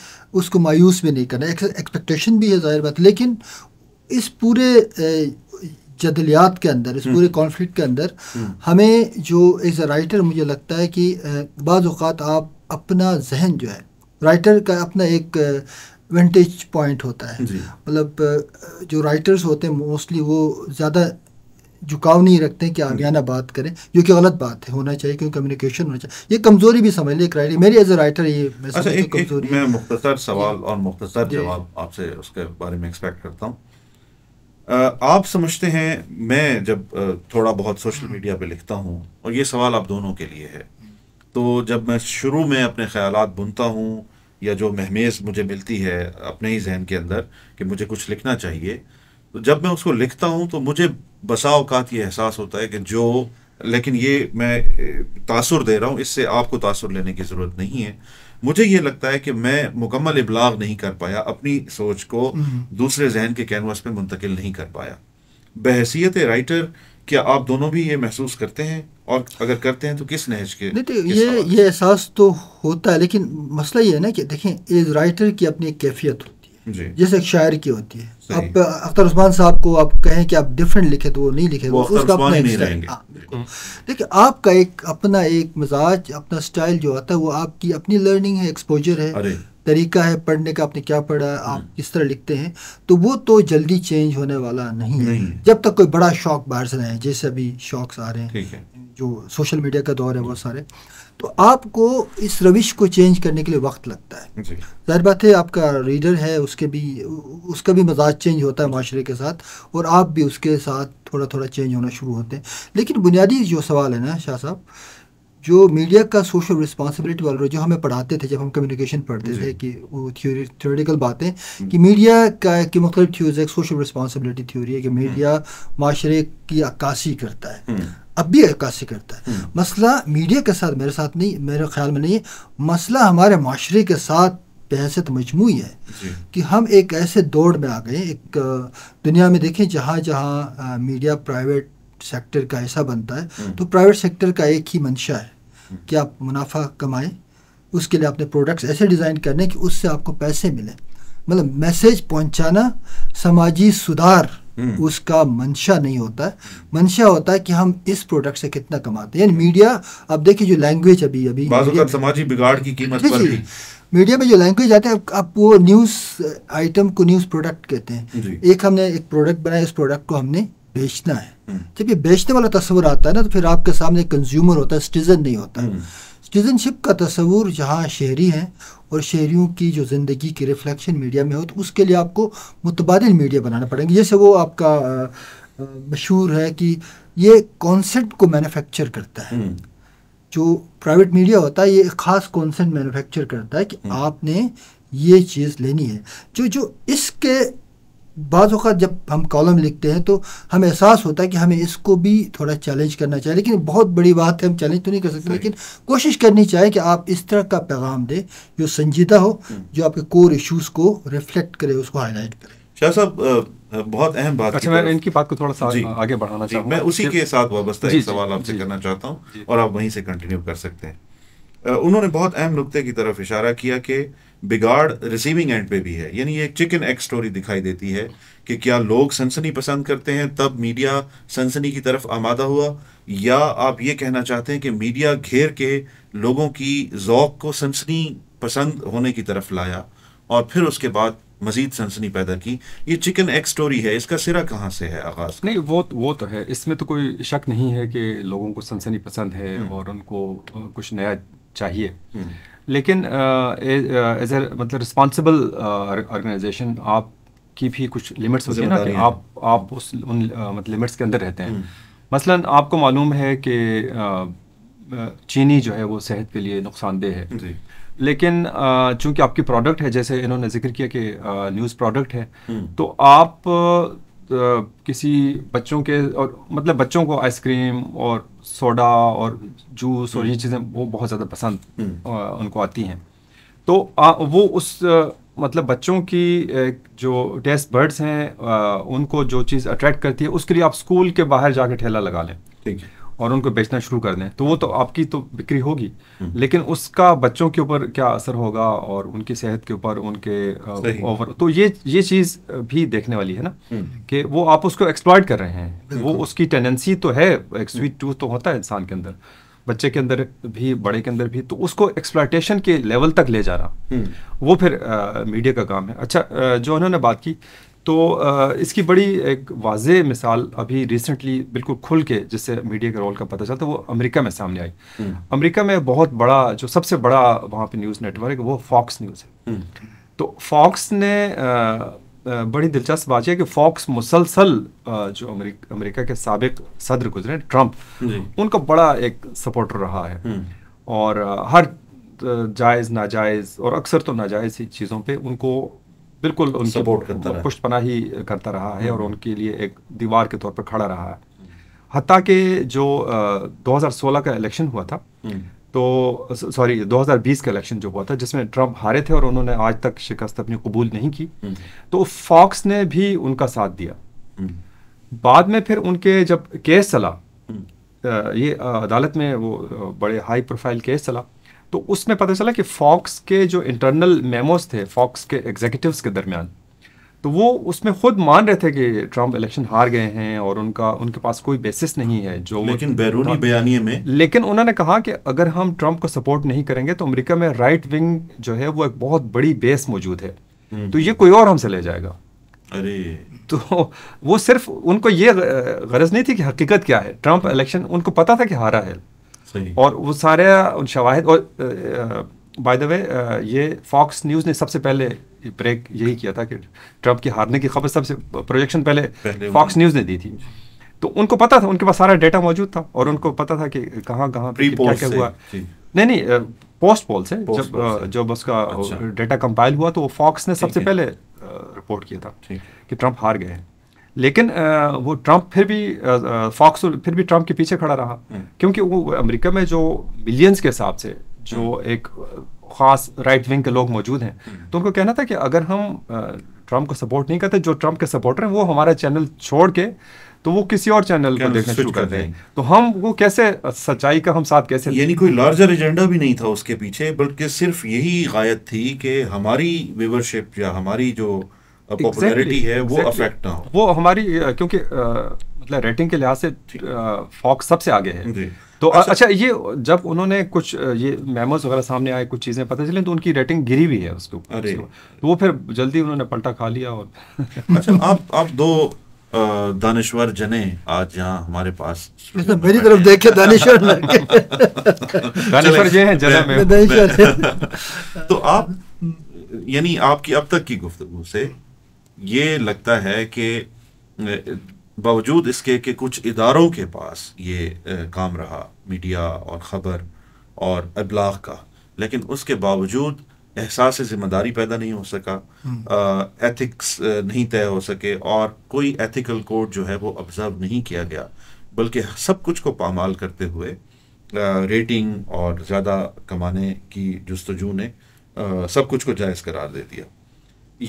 उसको मायूस भी नहीं करना, एक्सपेक्टेशन भी है ज़ाहिर बात, लेकिन इस पूरे जदलियात के अंदर, इस पूरे कॉन्फ्लिक्ट के अंदर हमें जो एज अ राइटर मुझे लगता है कि बाज़ औक़ात आप अपना जहन जो है, राइटर का अपना एक वेंटेज पॉइंट होता है, मतलब जो राइटर्स होते हैं मोस्टली वो ज़्यादा झुकाव नहीं रखते हैं कि आमियाना बात करें, जो कि गलत बात है, होना चाहिए, क्योंकि कम्युनिकेशन होना चाहिए, ये कमज़ोरी भी समझ लें एक राइटर, मेरी एज अ राइटर ये मैं अच्छा, एक, कमजोरी एक, मैं मुख्तसर सवाल और मुख्तसर जवाब आपसे उसके बारे में एक्सपेक्ट करता हूँ। आप समझते हैं, मैं जब थोड़ा बहुत सोशल मीडिया पे लिखता हूँ, और ये सवाल आप दोनों के लिए है, तो जब मैं शुरू में अपने ख्यालात बुनता हूँ या जो महमेज मुझे मिलती है अपने ही जहन के अंदर कि मुझे कुछ लिखना चाहिए, तो जब मैं उसको लिखता हूँ तो मुझे बसा औकात ये एहसास होता है कि जो, लेकिन ये मैं तासुर दे रहा हूँ, इससे आपको तासुर लेने की ज़रूरत नहीं है, मुझे ये लगता है कि मैं मुकम्मल इब्लाग नहीं कर पाया, अपनी सोच को दूसरे जहन के कैनवास पे मुंतकिल नहीं कर पाया बहसीयत राइटर। क्या आप दोनों भी ये महसूस करते हैं, और अगर करते हैं तो किस नहज के? ये ये एहसास तो होता है, लेकिन मसला ये है ना कि देखें, एज राइटर की अपनी एक कैफियत होती है जैसे एक शायर की होती है। आप अख्तर उस्मान साहब को आप कहें कि आप डिफरेंट लिखे तो वो नहीं लिखे, वो उसका अपना एक स्टाइल। देखिए, आपका एक अपना एक मिजाज, अपना स्टाइल जो आता है वो आपकी अपनी लर्निंग है, एक्सपोजर है, तरीका है पढ़ने का, आपने क्या पढ़ा, आप किस तरह लिखते हैं, तो वो तो जल्दी चेंज होने वाला नहीं है जब तक कोई बड़ा शौक बाहर से ना है, जैसे अभी शौक्स आ रहे हैं जो सोशल मीडिया का दौर है बहुत सारे, तो आपको इस रविश को चेंज करने के लिए वक्त लगता है। जाहिर बात है, आपका रीडर है उसके भी उसका भी मजाज चेंज होता है माशरे के साथ, और आप भी उसके साथ थोड़ा थोड़ा चेंज होना शुरू होते हैं। लेकिन बुनियादी जो सवाल है ना शाह साहब, जो मीडिया का सोशल रिस्पॉन्सिबिलिटी वाला जो हमें पढ़ाते थे जब हम कम्युनिकेशन पढ़ते थे, कि वो थ्योरी थ्योरेटिकल बातें कि मीडिया का की मुख्तलिफ थ्योरीज है, सोशल रिस्पॉन्सिबिलिटी थ्योरी है कि मीडिया माशरे की अक्कासी करता है, अब भी अक्कासी करता है। मसला मीडिया के साथ, मेरे साथ नहीं, मेरे ख्याल में नहीं है, मसला हमारे माशरे के साथ बहसत मजमूई है कि हम एक ऐसे दौर में आ गए, एक दुनिया में देखें जहाँ जहाँ मीडिया प्राइवेट सेक्टर का हिस्सा बनता है, तो प्राइवेट सेक्टर का एक ही मंशा है कि आप मुनाफा कमाएं, उसके लिए आपने प्रोडक्ट्स ऐसे डिज़ाइन करने कि उससे आपको पैसे मिलें, मतलब मैसेज पहुँचाना, समाजी सुधार उसका मंशा नहीं होता है। मंशा होता है कि हम इस प्रोडक्ट से कितना कमाते हैं। यानी मीडिया, अब देखिए जो लैंग्वेज अभी अभी समाजी बिगाड़ की कीमत पर भी मीडिया में जो लैंग्वेज आते हैं, आप वो न्यूज़ आइटम को न्यूज़ प्रोडक्ट कहते हैं। एक हमने एक प्रोडक्ट बनाया, इस प्रोडक्ट को हमने बेचना है। जब ये बेचने वाला तस्वर आता है ना, तो फिर आपके सामने कंज्यूमर होता है, सिटीजन नहीं होता है। सिटीजनशिप का तस्वूर जहाँ शहरी है और शहरियों की जो ज़िंदगी की रिफ्लेक्शन मीडिया में हो, तो उसके लिए आपको मुतबादिल मीडिया बनाना पड़ेगा। जैसे वो आपका मशहूर है कि ये कॉन्सेप्ट को मैन्युफैक्चर करता है, जो प्राइवेट मीडिया होता है ये एक ख़ास कॉन्सेप्ट मैन्युफैक्चर करता है कि आपने ये चीज़ लेनी है। जो जो इसके बाज़ औक़ात जब हम कॉलम लिखते हैं तो हमें एहसास होता है कि हमें इसको भी थोड़ा चैलेंज करना चाहिए, लेकिन बहुत बड़ी बात है, हम चैलेंज तो नहीं कर सकते, लेकिन कोशिश करनी चाहिए कि आप इस तरह का पैगाम दें जो संजीदा हो, जो आपके कोर इश्यूज़ को रिफ्लेक्ट करे, उसको हाईलाइट करे। शाह साहब बहुत अहम बात, अच्छा मैं इनकी बात को थोड़ा सा आगे बढ़ाना चाहूँगा, मैं उसी के साथ वाबस्ता एक सवाल आपसे करना चाहता हूँ और आप वहीं से कंटिन्यू कर सकते हैं। उन्होंने बहुत अहम नुक्ते की तरफ इशारा किया कि बिगाड़ रिसीविंग एंड पे भी है, यानी ये एक चिकन एग स्टोरी दिखाई देती है कि क्या लोग सनसनी पसंद करते हैं तब मीडिया सनसनी की तरफ आमादा हुआ, या आप ये कहना चाहते हैं कि मीडिया घेर के लोगों की ज़ौक़ को सनसनी पसंद होने की तरफ लाया और फिर उसके बाद मजीद सनसनी पैदा की। ये चिकन एग स्टोरी है, इसका सिरा कहाँ से है आगाज़? नहीं, वो वो तो है, इसमें तो कोई शक नहीं है कि लोगों को सनसनी पसंद है और उनको कुछ नया चाहिए, लेकिन एज ए मतलब रिस्पॉन्सिबल ऑर्गेनाइजेशन आपकी भी कुछ लिमिट्स होती है ना, कि आप आप उस उन मतलब लिमिट्स के अंदर रहते हैं। मसलन आपको मालूम है कि चीनी जो है वो सेहत के लिए नुकसानदेह है, लेकिन चूंकि आपकी प्रोडक्ट है, जैसे इन्होंने जिक्र किया कि न्यूज़ प्रोडक्ट है, तो आप किसी बच्चों के और मतलब बच्चों को आइसक्रीम और सोडा और जूस और ये चीज़ें वो बहुत ज़्यादा पसंद उनको आती हैं, तो वो उस मतलब बच्चों की जो टेस्ट बर्ड्स हैं उनको जो चीज़ अट्रैक्ट करती है उसके लिए आप स्कूल के बाहर जाकर ठेला लगा लें, ठीक है, और उनको बेचना शुरू कर दें, तो वो तो आपकी तो बिक्री होगी, लेकिन उसका बच्चों के ऊपर क्या असर होगा और उनकी सेहत के ऊपर, उनके ओवर, तो ये ये चीज़ भी देखने वाली है ना कि वो आप उसको एक्सप्लॉइट कर रहे हैं। वो उसकी टेंडेंसी तो है, एक स्वीट टूथ तो होता है इंसान के अंदर, बच्चे के अंदर भी, बड़े के अंदर भी, तो उसको एक्सप्लॉयटेशन के लेवल तक ले जाना वो फिर आ, मीडिया का काम है। अच्छा, आ, जो उन्होंने बात की तो आ, इसकी बड़ी एक वाज़े मिसाल अभी रिसेंटली बिल्कुल खुल के, जिससे मीडिया के रोल का पता चलता, वो अमेरिका में सामने आई। अमेरिका में बहुत बड़ा, जो सबसे बड़ा वहाँ पे न्यूज़ नेटवर्क है वो फॉक्स न्यूज़ है। तो फॉक्स ने आ, बड़ी दिलचस्प बात है कि फॉक्स मुसलसल जो अमेरिका अमेरिका के साबिक सदर गुजरे ट्रंप, उनका बड़ा एक सपोर्टर रहा है और हर जायज़ नाजायज़ और अक्सर तो नाजायज़ ही चीज़ों पे उनको बिल्कुल सपोर्ट करता रहा, पुष्टपनाही करता रहा है और उनके लिए एक दीवार के तौर पर खड़ा रहा है। हत्ता कि जो दो हज़ार सोलह का इलेक्शन हुआ था, तो सॉरी दो हज़ार बीस का इलेक्शन जो हुआ था जिसमें ट्रंप हारे थे और उन्होंने आज तक शिकस्त अपनी कबूल नहीं की, तो फॉक्स ने भी उनका साथ दिया। बाद में फिर उनके जब केस चला, ये अदालत में वो बड़े हाई प्रोफाइल केस चला, तो उसमें पता चला कि फॉक्स के जो इंटरनल मेमोस थे फॉक्स के एग्जीक्यूटिव्स के दरमियान, तो वो उसमें खुद मान रहे थे कि ट्रंप इलेक्शन हार गए हैं और उनका उनके पास कोई बेसिस नहीं है जो, लेकिन बैरूनी बयानिए में, लेकिन उन्होंने कहा कि अगर हम ट्रंप को सपोर्ट नहीं करेंगे तो अमेरिका में राइट विंग जो है वो एक बहुत बड़ी बेस मौजूद है, तो ये कोई और हमसे ले जाएगा। अरे तो वो सिर्फ उनको ये गरज नहीं थी कि हकीकत क्या है, ट्रंप इलेक्शन उनको पता था कि हारा है और वो सारे उन शवाहिद, और बाय द वे ये फॉक्स न्यूज़ ने सबसे पहले ब्रेक यही किया था कि ट्रंप के हारने की खबर सबसे प्रोजेक्शन पहले, पहले फॉक्स न्यूज़ ने दी थी, तो उनको पता था, उनके पास सारा डाटा मौजूद था और उनको पता था कि कहाँ कहाँ क्या क्या हुआ। नहीं नहीं पोस्ट पोल से पोस्ट जब पोल से। जब उसका डाटा कंपाइल हुआ तो फॉक्स ने सबसे पहले रिपोर्ट किया था कि ट्रंप हार गए हैं, लेकिन आ, वो ट्रंप फिर भी फॉक्स फिर भी ट्रंप के पीछे खड़ा रहा, क्योंकि वो अमेरिका में जो मिलियंस के हिसाब से जो एक ख़ास राइट विंग के लोग मौजूद हैं, तो उनको कहना था कि अगर हम ट्रंप को सपोर्ट नहीं करते, जो ट्रंप के सपोर्टर हैं वो हमारा चैनल छोड़ के तो वो किसी और चैनल को देखना शुरू कर दें, तो हम वो कैसे, सच्चाई का हम साथ कैसे, यानी कोई लार्जर एजेंडा भी नहीं था उसके पीछे, बल्कि सिर्फ यही गायत थी कि हमारी व्यूअरशिप या हमारी जो पॉपुलैरिटी exactly, है वो exactly, अफेक्ट ना हो, वो हमारी, क्योंकि मतलब रेटिंग के लिहाज से फॉक्स सबसे आगे है। तो अच्छा, अच्छा ये जब उन्होंने कुछ ये मेमोस वगैरह सामने आए, कुछ चीज़ें पता चली, तो उनकी रेटिंग गिरी भी है उसके ऊपर, तो वो फिर जल्दी उन्होंने पलटा खा लिया और अच्छा आप आप दो दानिश्वर जने आज यहाँ हमारे पास मेरी तरफ देख के दानिश्वर दानिश्वर जे हैं जरा में तो आप यानी आपकी अब तक की गुफ्तगू से ये लगता है कि बावजूद इसके कि कुछ इदारों के पास ये काम रहा मीडिया और ख़बर और इब्लाग का, लेकिन उसके बावजूद एहसास ज़िम्मेदारी पैदा नहीं हो सका, आ, एथिक्स नहीं तय हो सके और कोई एथिकल कोड जो है वो ऑब्जर्व नहीं किया गया, बल्कि सब कुछ को पामाल करते हुए आ, रेटिंग और ज़्यादा कमाने की जुस्तजू ने आ, सब कुछ को जायज़ करार दे दिया।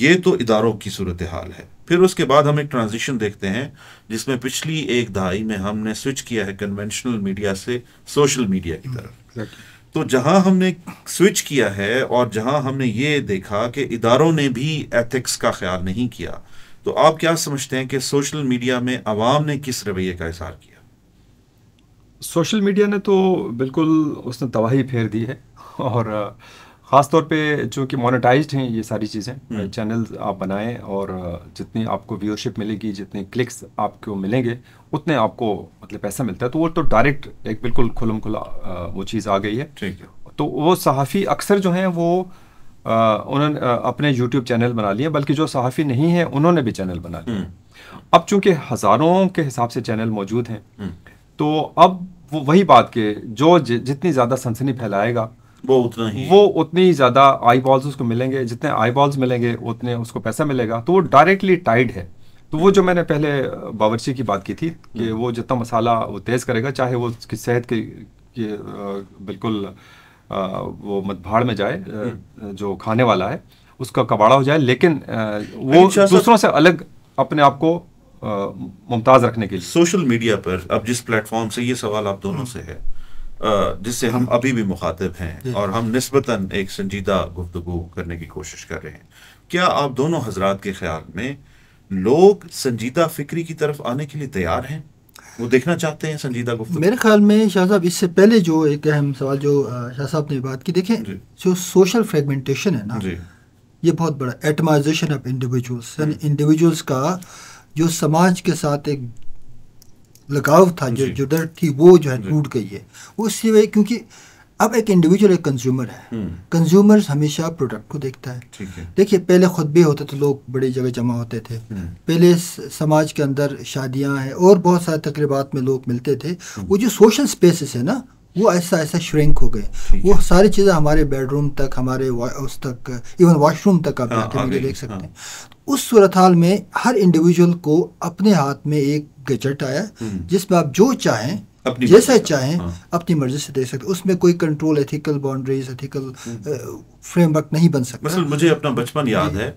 ये तो इदारों की सूरत हाल है। फिर उसके बाद हम एक ट्रांजिशन देखते हैं जिसमें पिछली एक दहाई में हमने स्विच किया है कन्वेंशनल मीडिया से सोशल मीडिया की तरफ। तो जहां हमने स्विच किया है और जहां हमने ये देखा कि इदारों ने भी एथिक्स का ख्याल नहीं किया, तो आप क्या समझते हैं कि सोशल मीडिया में आवाम ने किस रवैये का इज़हार किया? सोशल मीडिया ने तो बिल्कुल उसने तबाही फेर दी है और ख़ास तौर पे चूँकि मोनेटाइज्ड हैं ये सारी चीज़ें, चैनल्स आप बनाएं और जितनी आपको व्यूअरशिप मिलेगी, जितने क्लिक्स आपको मिलेंगे उतने आपको मतलब पैसा मिलता है। तो वो तो डायरेक्ट एक बिल्कुल खुलम खुला वो चीज़ आ गई है। ठीक है, तो वो सहाफ़ी अक्सर जो हैं वो उन्होंने अपने यूट्यूब चैनल बना लिए, बल्कि जो सहाफ़ी नहीं है उन्होंने भी चैनल बना लिए। अब चूँकि हज़ारों के हिसाब से चैनल मौजूद हैं, तो अब वो वही बात के जो जितनी ज़्यादा सनसनी फैलाएगा वो उतना ही वो उतनी ज़्यादा आई बॉल्स उसको मिलेंगे, जितने आई बॉल्स मिलेंगे उतने उसको पैसा मिलेगा। तो वो डायरेक्टली टाइड है। तो वो जो मैंने पहले बावर्ची की बात की थी कि वो जितना मसाला वो तेज़ करेगा, चाहे वो उसकी सेहत के, के बिल्कुल वो मतभाड़ में जाए जो खाने वाला है, उसका कबाड़ा हो जाए, लेकिन वो दूसरों से अलग अपने आप को मुमताज़ रखने के लिए। सोशल मीडिया पर अब जिस प्लेटफॉर्म से ये सवाल आप दोनों से है, जिससे हम अभी भी मुखातिब हैं और हम निस्बतन एक संजीदा गुफ्तगू करने की कोशिश कर रहे हैं, क्या आप दोनों हजरात के ख्याल में लोग संजीदा फिक्री की तरफ आने के लिए तैयार हैं? वो देखना चाहते हैं संजीदा गुफ्तगू? मेरे ख्याल में शाह साहब, इससे पहले जो एक अहम सवाल जो शाह साहब ने बात की, देखें जो सोशल फ्रेगमेंटेशन है ना, ये बहुत बड़ा एटमाइजेशन ऑफ इंडिविजुअल्स, यानी इंडिविजुअल्स का जो समाज के साथ एक लगाव था, जो जुदर थी, वो जो है टूट गई है। उससे वे क्योंकि अब एक इंडिविजुअल एक कंज्यूमर है, कंज्यूमर हमेशा प्रोडक्ट को देखता है। देखिए पहले खुतबे होते थे, लोग बड़ी जगह जमा होते थे, पहले समाज के अंदर शादियां हैं और बहुत सारे तकरीबात में लोग मिलते थे। वो जो सोशल स्पेसेस है ना, वो ऐसा ऐसा श्रिंक हो गए, वो सारी चीज़ें हमारे बेडरूम तक, हमारे उस तक, इवन वाशरूम तक आप जाके वीडियो देख सकते हैं। उस सूरत हाल में हर इंडिविजुअल को अपने हाथ में एक गजट आया जिसमें आप जो चाहें अपनी जैसा चाहें हाँ। अपनी मर्जी से दे सकते, उसमें कोई control, ethical boundaries, ethical framework नहीं बन सकता। मतलब मुझे अपना बचपन याद है,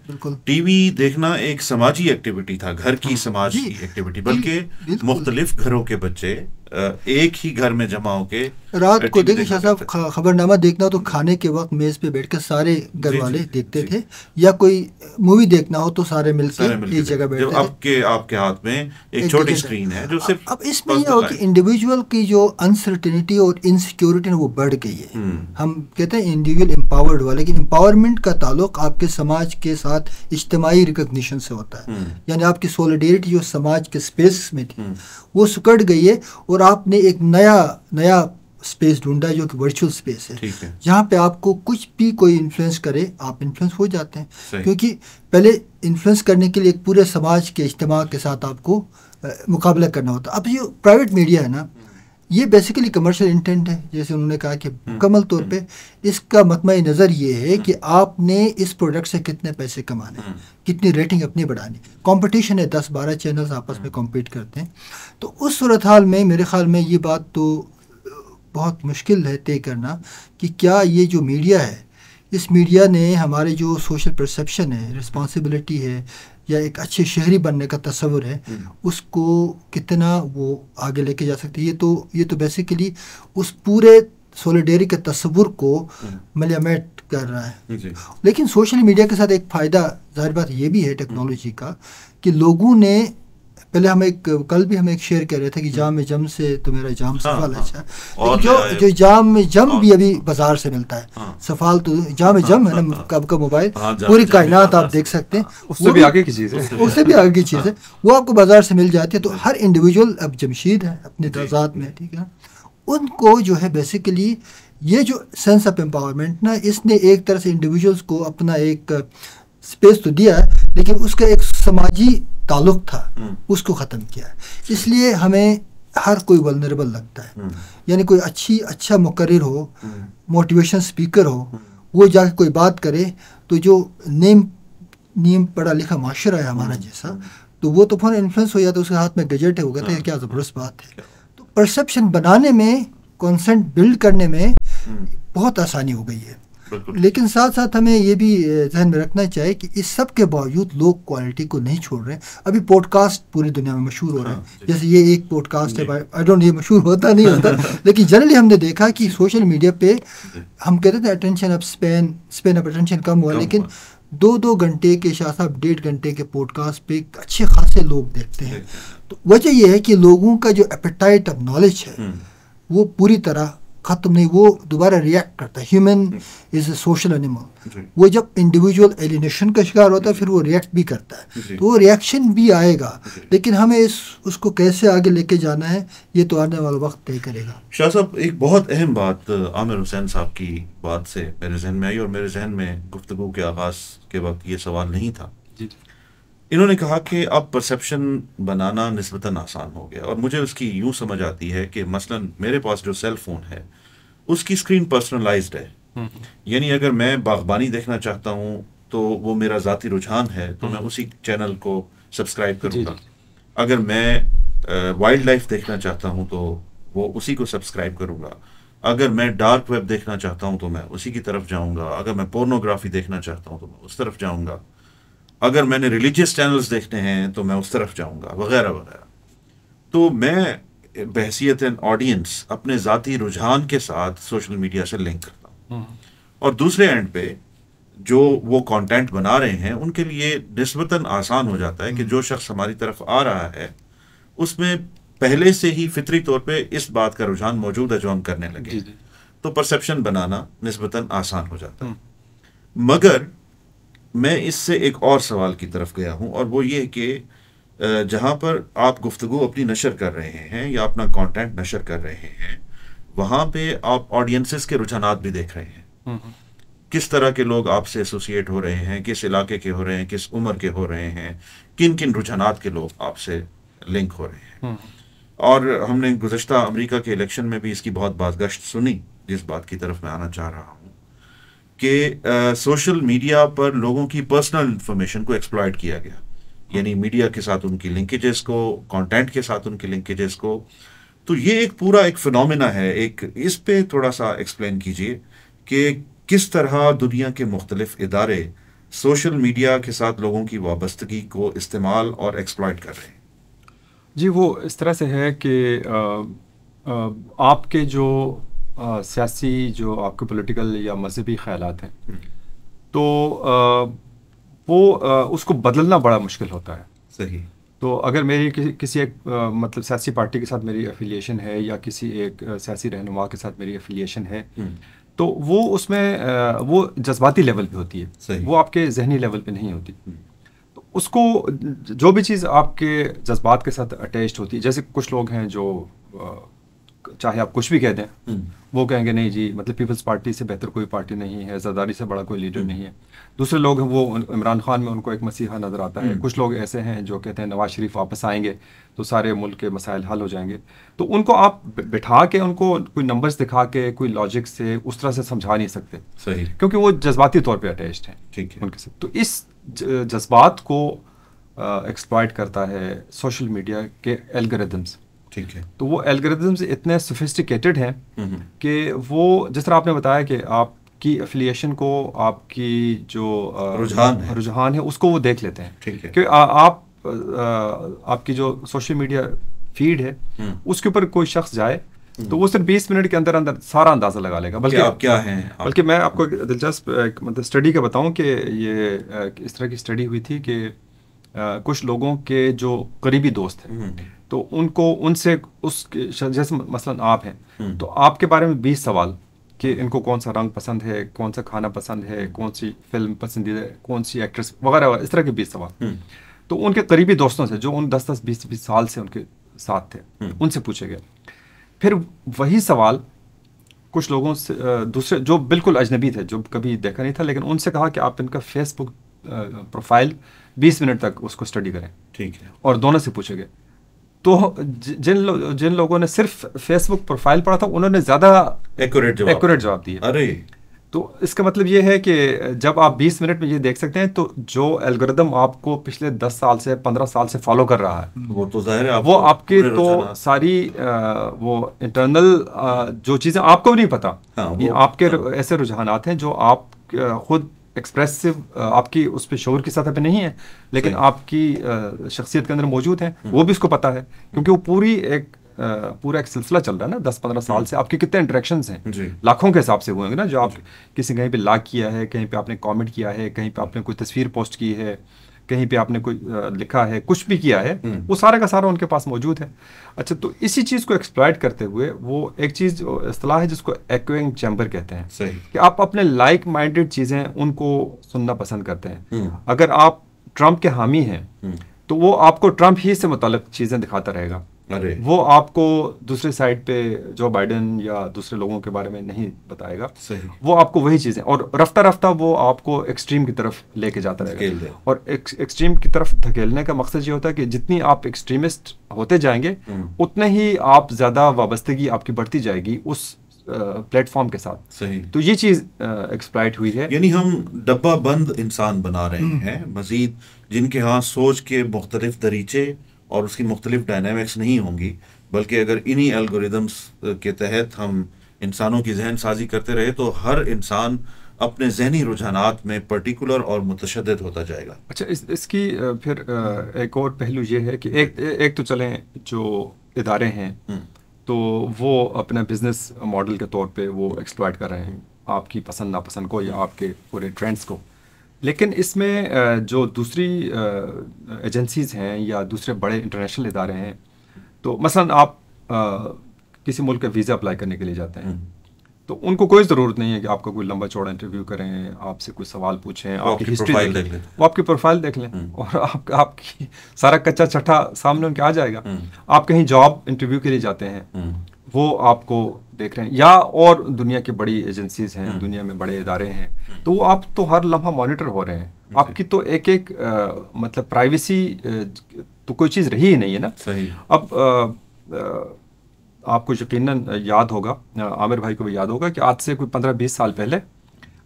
टीवी देखना एक समाजी एक्टिविटी था, घर की समाज की एक्टिविटी, बल्कि मुख्तलिफ घरों के बच्चे एक ही घर में जमा होके रात को देखिए शाह साहब, खबरनामा देखना तो खाने के वक्त मेज़ पे बैठ कर सारे घर वाले देखते थे, या कोई मूवी देखना हो तो सारे मिलकर एक जगह बैठते थे। आपके आपके हाथ में एक छोटी स्क्रीन है जो सिर्फ, अब इसमें यह हो कि इंडिविजुअल की जो अनसर्टेनिटी और इनसिक्योरिटी वो बढ़ गई है। हम कहते हैं इंडिविजुअल एम्पावर्ड हुआ, लेकिन एम्पावरमेंट का ताल्लुक आपके समाज के साथ इज्तिमाई रिकग्निशन से होता है, यानी आपकी सॉलिडेरिटी जो समाज के स्पेस में थी वो सिकुड़ गई है और आपने एक नया नया स्पेस ढूंढा जो कि वर्चुअल स्पेस है, है। जहाँ पे आपको कुछ भी कोई इन्फ्लुएंस करे आप इन्फ्लुएंस हो जाते हैं, क्योंकि पहले इन्फ्लुएंस करने के लिए एक पूरे समाज के इज्तिमा के साथ आपको आ, मुकाबला करना होता। अब ये प्राइवेट मीडिया है ना, ये बेसिकली कमर्शियल इंटेंट है, जैसे उन्होंने कहा कि मुकम्मल तौर पे इसका मतमय नज़र ये है कि आपने इस प्रोडक्ट से कितने पैसे कमाने, कितनी रेटिंग अपनी बढ़ानी। कंपटीशन है, दस बारह चैनल्स आपस में कॉम्पीट करते हैं। तो उस सूरत हाल में मेरे ख्याल में ये बात तो बहुत मुश्किल है तय करना कि क्या ये जो मीडिया है, इस मीडिया ने हमारे जो सोशल परसेप्शन है, रिस्पॉन्सिबिलिटी है, या एक अच्छे शहरी बनने का तस्वर है, उसको कितना वो आगे लेके जा सकती है। ये तो ये तो बेसिकली उस पूरे सोलिडेरी के तस्वर को मलियामेट कर रहा है। लेकिन सोशल मीडिया के साथ एक फ़ायदा, जाहिर बात ये भी है टेक्नोलॉजी का, कि लोगों ने पहले हम एक कल भी हम एक शेर कह रहे थे कि जाम में जम से तो मेरा जाम सफाल अच्छा है, लेकिन जो जो जाम में जम भी अभी बाजार से मिलता है, सफाल तो जाम में जम है ना, कब का मोबाइल पूरी कायनात आप देख सकते हैं, उससे भी आगे की चीज़ है, उससे भी आगे की चीज़ है, वो आपको बाजार से मिल जाती है। तो हर इंडिविजुअल अब जमशीद है अपने तजात में, ठीक है, उनको जो है बेसिकली ये जो सेंस ऑफ एम्पावरमेंट ना, इसने एक तरह से इंडिविजुअल्स को अपना एक स्पेस तो दिया है, लेकिन उसका एक समाजी ताल्लुक था उसको ख़त्म किया है। इसलिए हमें हर कोई वल्नरेबल लगता है, यानी कोई अच्छी अच्छा मुकर्रिर हो, मोटिवेशन स्पीकर हो, वो जाके कोई बात करे तो जो नेम नेम पढ़ा लिखा माशरा है हमारा जैसा, तो वो तो फौरन इन्फ्लुएंस हो जाता है, उसके हाथ में गजेट है, वो कहते हैं क्या ज़बरदस्त बात है। तो परसेप्शन बनाने में, कॉन्सेंट बिल्ड करने में बहुत आसानी हो गई है, लेकिन साथ साथ हमें ये भी ध्यान में रखना चाहिए कि इस सब के बावजूद लोग क्वालिटी को नहीं छोड़ रहे हैं। अभी पॉडकास्ट पूरी दुनिया में मशहूर हो रहे हैं, जैसे ये एक पॉडकास्ट है, आई डोंट, ये मशहूर होता नहीं होता लेकिन जनरली हमने देखा कि सोशल मीडिया पे हम कहते थे अटेंशन अब स्पेन स्पेन अब अटेंशन कम हुआ, लेकिन दो दो घंटे के साथ साथ डेढ़ घंटे के पॉडकास्ट पे अच्छे खासे लोग देखते हैं। तो वजह यह है कि लोगों का जो एपेटाइट ऑफ नॉलेज है वो पूरी तरह ख़त्म नहीं, वो दोबारा रिएक्ट करता है। Human is a social animal, वो जब इंडिविजुअल एलिनेशन का शिकार होता है फिर वो रिएक्ट भी करता है, तो वो रिएक्शन भी आएगा, लेकिन हमें इस उसको कैसे आगे लेके जाना है ये तो आने वाला वक्त तय करेगा। शाह साहब, एक बहुत अहम बात आमिर हुसैन साहब की बात से मेरे जहन में आई, और मेरे जहन में गुफ्तगू के आगाज़ के वक्त ये सवाल नहीं था। इन्होंने कहा कि अब परसेप्शन बनाना निस्बतन आसान हो गया, और मुझे उसकी यूँ समझ आती है कि मसलन मेरे पास जो सेल फ़ोन है उसकी स्क्रीन पर्सनलाइज्ड है, यानी अगर मैं बागबानी देखना चाहता हूँ तो वो मेरा ज़ाती रुझान है तो मैं उसी चैनल को सब्सक्राइब करूँगा, अगर मैं वाइल्ड लाइफ देखना चाहता हूँ तो वो उसी को सब्सक्राइब करूँगा, अगर मैं डार्क वेब देखना चाहता हूँ तो मैं उसी की तरफ जाऊँगा, अगर मैं पोर्नोग्राफी देखना चाहता हूँ तो मैं उस तरफ जाऊँगा, अगर मैंने रिलीजियस चैनल्स देखने हैं तो मैं उस तरफ जाऊँगा, वगैरह वगैरह। तो मैं बहसीत एन ऑडियंस अपने ज़ाती रुझान के साथ सोशल मीडिया से लिंक करता हूँ, और दूसरे एंड पे जो वो कंटेंट बना रहे हैं उनके लिए निस्बतन आसान हो जाता है कि जो शख्स हमारी तरफ आ रहा है उसमें पहले से ही फितरी तौर पे इस बात का रुझान मौजूद है जो हम करने लगे, तो परसेप्शन बनाना निस्बतन आसान हो जाता है। मगर मैं इससे एक और सवाल की तरफ गया हूँ, और वो ये कि जहाँ पर आप गुफ्तगू अपनी नशर कर रहे हैं या अपना कंटेंट नशर कर रहे हैं, वहाँ पे आप ऑडियंसेस के रुझानात भी देख रहे हैं, किस तरह के लोग आपसे एसोसिएट हो रहे हैं, किस इलाके के हो रहे हैं, किस उम्र के हो रहे हैं, किन किन रुझानात के लोग आपसे लिंक हो रहे हैं। और हमने गुज़श्ता अमेरिका के इलेक्शन में भी इसकी बहुत बाज़गश्त सुनी, जिस बात की तरफ मैं आना चाह रहा हूँ कि सोशल मीडिया पर लोगों की पर्सनल इंफॉर्मेशन को एक्सप्लॉइट किया गया, यानी मीडिया के साथ उनकी लिंकेजेस को, कंटेंट के साथ उनकी लिंकेजेस को। तो ये एक पूरा एक फिनोमेना है, एक इस पे थोड़ा सा एक्सप्लेन कीजिए कि किस तरह दुनिया के मुख्तलिफ इदारे सोशल मीडिया के साथ लोगों की वाबस्तगी को इस्तेमाल और एक्सप्लॉइट कर रहे हैं। जी, वो इस तरह से है कि आ, आ, आपके जो Uh, सियासी जो आपके पॉलिटिकल या मजहबी ख्यालात हैं तो uh, वो uh, उसको बदलना बड़ा मुश्किल होता है। सही। तो अगर मेरी कि, किसी एक uh, मतलब सियासी पार्टी के साथ मेरी एफिलिएशन है या किसी एक uh, सियासी रहनुमा के साथ मेरी एफिलिएशन है तो वो उसमें uh, वो जज्बाती लेवल पे होती है, वो आपके जहनी लेवल पे नहीं होती। तो उसको जो भी चीज़ आपके जज्बात के साथ अटैच होती है, जैसे कुछ लोग हैं जो uh, चाहे आप कुछ भी कह दें वो कहेंगे नहीं जी, मतलब पीपल्स पार्टी से बेहतर कोई पार्टी नहीं है, जरदारी से बड़ा कोई लीडर नहीं है। दूसरे लोग हैं वो इमरान खान में उनको एक मसीहा नज़र आता है। कुछ लोग ऐसे हैं जो कहते हैं नवाज शरीफ वापस आएंगे तो सारे मुल्क के मसाइल हल हो जाएंगे। तो उनको आप बिठा के उनको कोई नंबर्स दिखा के कोई लॉजिक से उस तरह से समझा नहीं सकते। सही। क्योंकि वो जज्बाती तौर पर अटैच्ड हैं। ठीक है। उनके साथ तो इस जज्बात को एक्सप्लॉइट करता है सोशल मीडिया के एल्गोरिदम्स। ठीक है। तो वो एल्गोरिथम्स इतने सोफिस्टिकेटेड हैं कि वो जिस तरह आपने बताया कि आपकी एफिलिएशन को, आपकी जो रुझान है रुझान है उसको वो देख लेते हैं। ठीक है। कि आ, आप आ, आपकी जो सोशल मीडिया फीड है उसके ऊपर कोई शख्स जाए तो वो सिर्फ बीस मिनट के अंदर अंदर सारा अंदाज़ा लगा लेगा। बल्कि आप क्या हैं, बल्कि मैं आपको दिलचस्प मतलब स्टडी का बताऊँ कि ये इस तरह की स्टडी हुई थी कि आ, कुछ लोगों के जो करीबी दोस्त हैं तो उनको उनसे उस जैसे मसलन आप हैं तो आपके बारे में बीस सवाल कि इनको कौन सा रंग पसंद है, कौन सा खाना पसंद है, कौन सी फिल्म पसंदीदा, कौन सी एक्ट्रेस वगैरह वगैरह, इस तरह के बीस सवाल तो उनके करीबी दोस्तों से जो उन दस दस बीस बीस साल से उनके साथ थे उनसे पूछे गए। फिर वही सवाल कुछ लोगों से दूसरे जो बिल्कुल अजनबी थे, जो कभी देखा नहीं था, लेकिन उनसे कहा कि आप इनका फेसबुक प्रोफाइल बीस मिनट तक उसको स्टडी करें, ठीक है, और दोनों से पूछे गए। तो जिन लो, जिन लोगों ने सिर्फ फेसबुक प्रोफाइल पढ़ा था उन्होंने ज़्यादा एक्यूरेट एक्यूरेट जवाब दिए। अरे तो इसका मतलब ये है कि जब आप बीस मिनट में ये देख सकते हैं तो जो एल्गोरिदम आपको पिछले दस साल से पंद्रह साल से फॉलो कर रहा है वो तो जाहिर है वो आपके तो सारी आ, वो इंटरनल आ, जो चीज़ें आपको भी नहीं पता, हाँ, ये आपके हाँ। ऐसे रुझानात हैं जो आप खुद एक्सप्रेसिव आपकी उस पर शोर की सतह पे नहीं है लेकिन आपकी शख्सियत के अंदर मौजूद हैं, वो भी इसको पता है क्योंकि वो पूरी एक पूरा एक सिलसिला चल रहा है ना दस पंद्रह साल से। आपके कितने इंटरेक्शंस हैं, लाखों के हिसाब से हुए होंगे ना, जो आप किसी कहीं पे लाइक किया है, कहीं पे आपने कमेंट किया है, कहीं पे आपने कोई तस्वीर पोस्ट की है, कहीं पे आपने कोई लिखा है, कुछ भी किया है, वो सारा का सारा उनके पास मौजूद है। अच्छा, तो इसी चीज़ को एक्सप्लॉइट करते हुए वो एक चीज़ इस्तेलाह है जिसको एक्विंग चैम्बर कहते हैं, सही, कि आप अपने लाइक माइंडेड चीज़ें उनको सुनना पसंद करते हैं। अगर आप ट्रंप के हामी हैं तो वो आपको ट्रंप ही से मुतालिक चीज़ें दिखाता रहेगा, अरे वो आपको दूसरे साइड पे जो बाइडन या दूसरे लोगों के बारे में नहीं बताएगा, सही, वो आपको वही चीज़ें, और रफ्ता रफ्ता वो आपको एक्सट्रीम की तरफ लेके जाता रहेगा। और एक, एक्सट्रीम की तरफ धकेलने का मकसद ये होता है कि जितनी आप एक्सट्रीमिस्ट होते जाएंगे उतने ही आप ज़्यादा वाबस्तगी आपकी बढ़ती जाएगी उस प्लेटफॉर्म के साथ, सही। तो ये चीज़ एक्सप्लॉइट हुई है, यानी हम डब्बा बंद इंसान बना रहे हैं मजीद, जिनके यहाँ सोच के मुख्तलिफ दरीचे और उसकी मुख्तलिफ डायनामिक्स नहीं होंगी, बल्कि अगर इन्हीं एल्गोरिदम्स के तहत हम इंसानों की जहन साजी करते रहे तो हर इंसान अपने जहनी रुझानात में पर्टिकुलर और मुतशद्दिद होता जाएगा। अच्छा, इस इसकी फिर एक और पहलू ये है कि एक एक तो चलें जो इदारे हैं तो वो अपना बिजनेस मॉडल के तौर पे वो एक्सप्लॉइट कर रहे हैं आपकी पसंद नापसंद को या आपके पूरे ट्रेंड्स को, लेकिन इसमें जो दूसरी एजेंसीज़ हैं या दूसरे बड़े इंटरनेशनल इदारे हैं, तो मसलन आप किसी मुल्क का वीज़ा अप्लाई करने के लिए जाते हैं तो उनको कोई ज़रूरत नहीं है कि आपका कोई लंबा चौड़ा इंटरव्यू करें, आपसे कोई सवाल पूछें, आपकी हिस्ट्री देख लें, वो आपकी प्रोफाइल देख लें और आप, आपकी सारा कच्चा छठा सामने उनके आ जाएगा। आप कहीं जॉब इंटरव्यू के लिए जाते हैं वो आपको देख रहे हैं, या और दुनिया की बड़ी एजेंसीज हैं, दुनिया में बड़े इदारे हैं, तो आप तो हर लम्हा मॉनिटर हो रहे हैं, आपकी तो एक एक आ, मतलब प्राइवेसी तो कोई चीज़ रही ही नहीं है ना, सही। अब आ, आ, आपको यकीनन याद होगा, आमिर भाई को भी याद होगा कि आज से कोई पंद्रह बीस साल पहले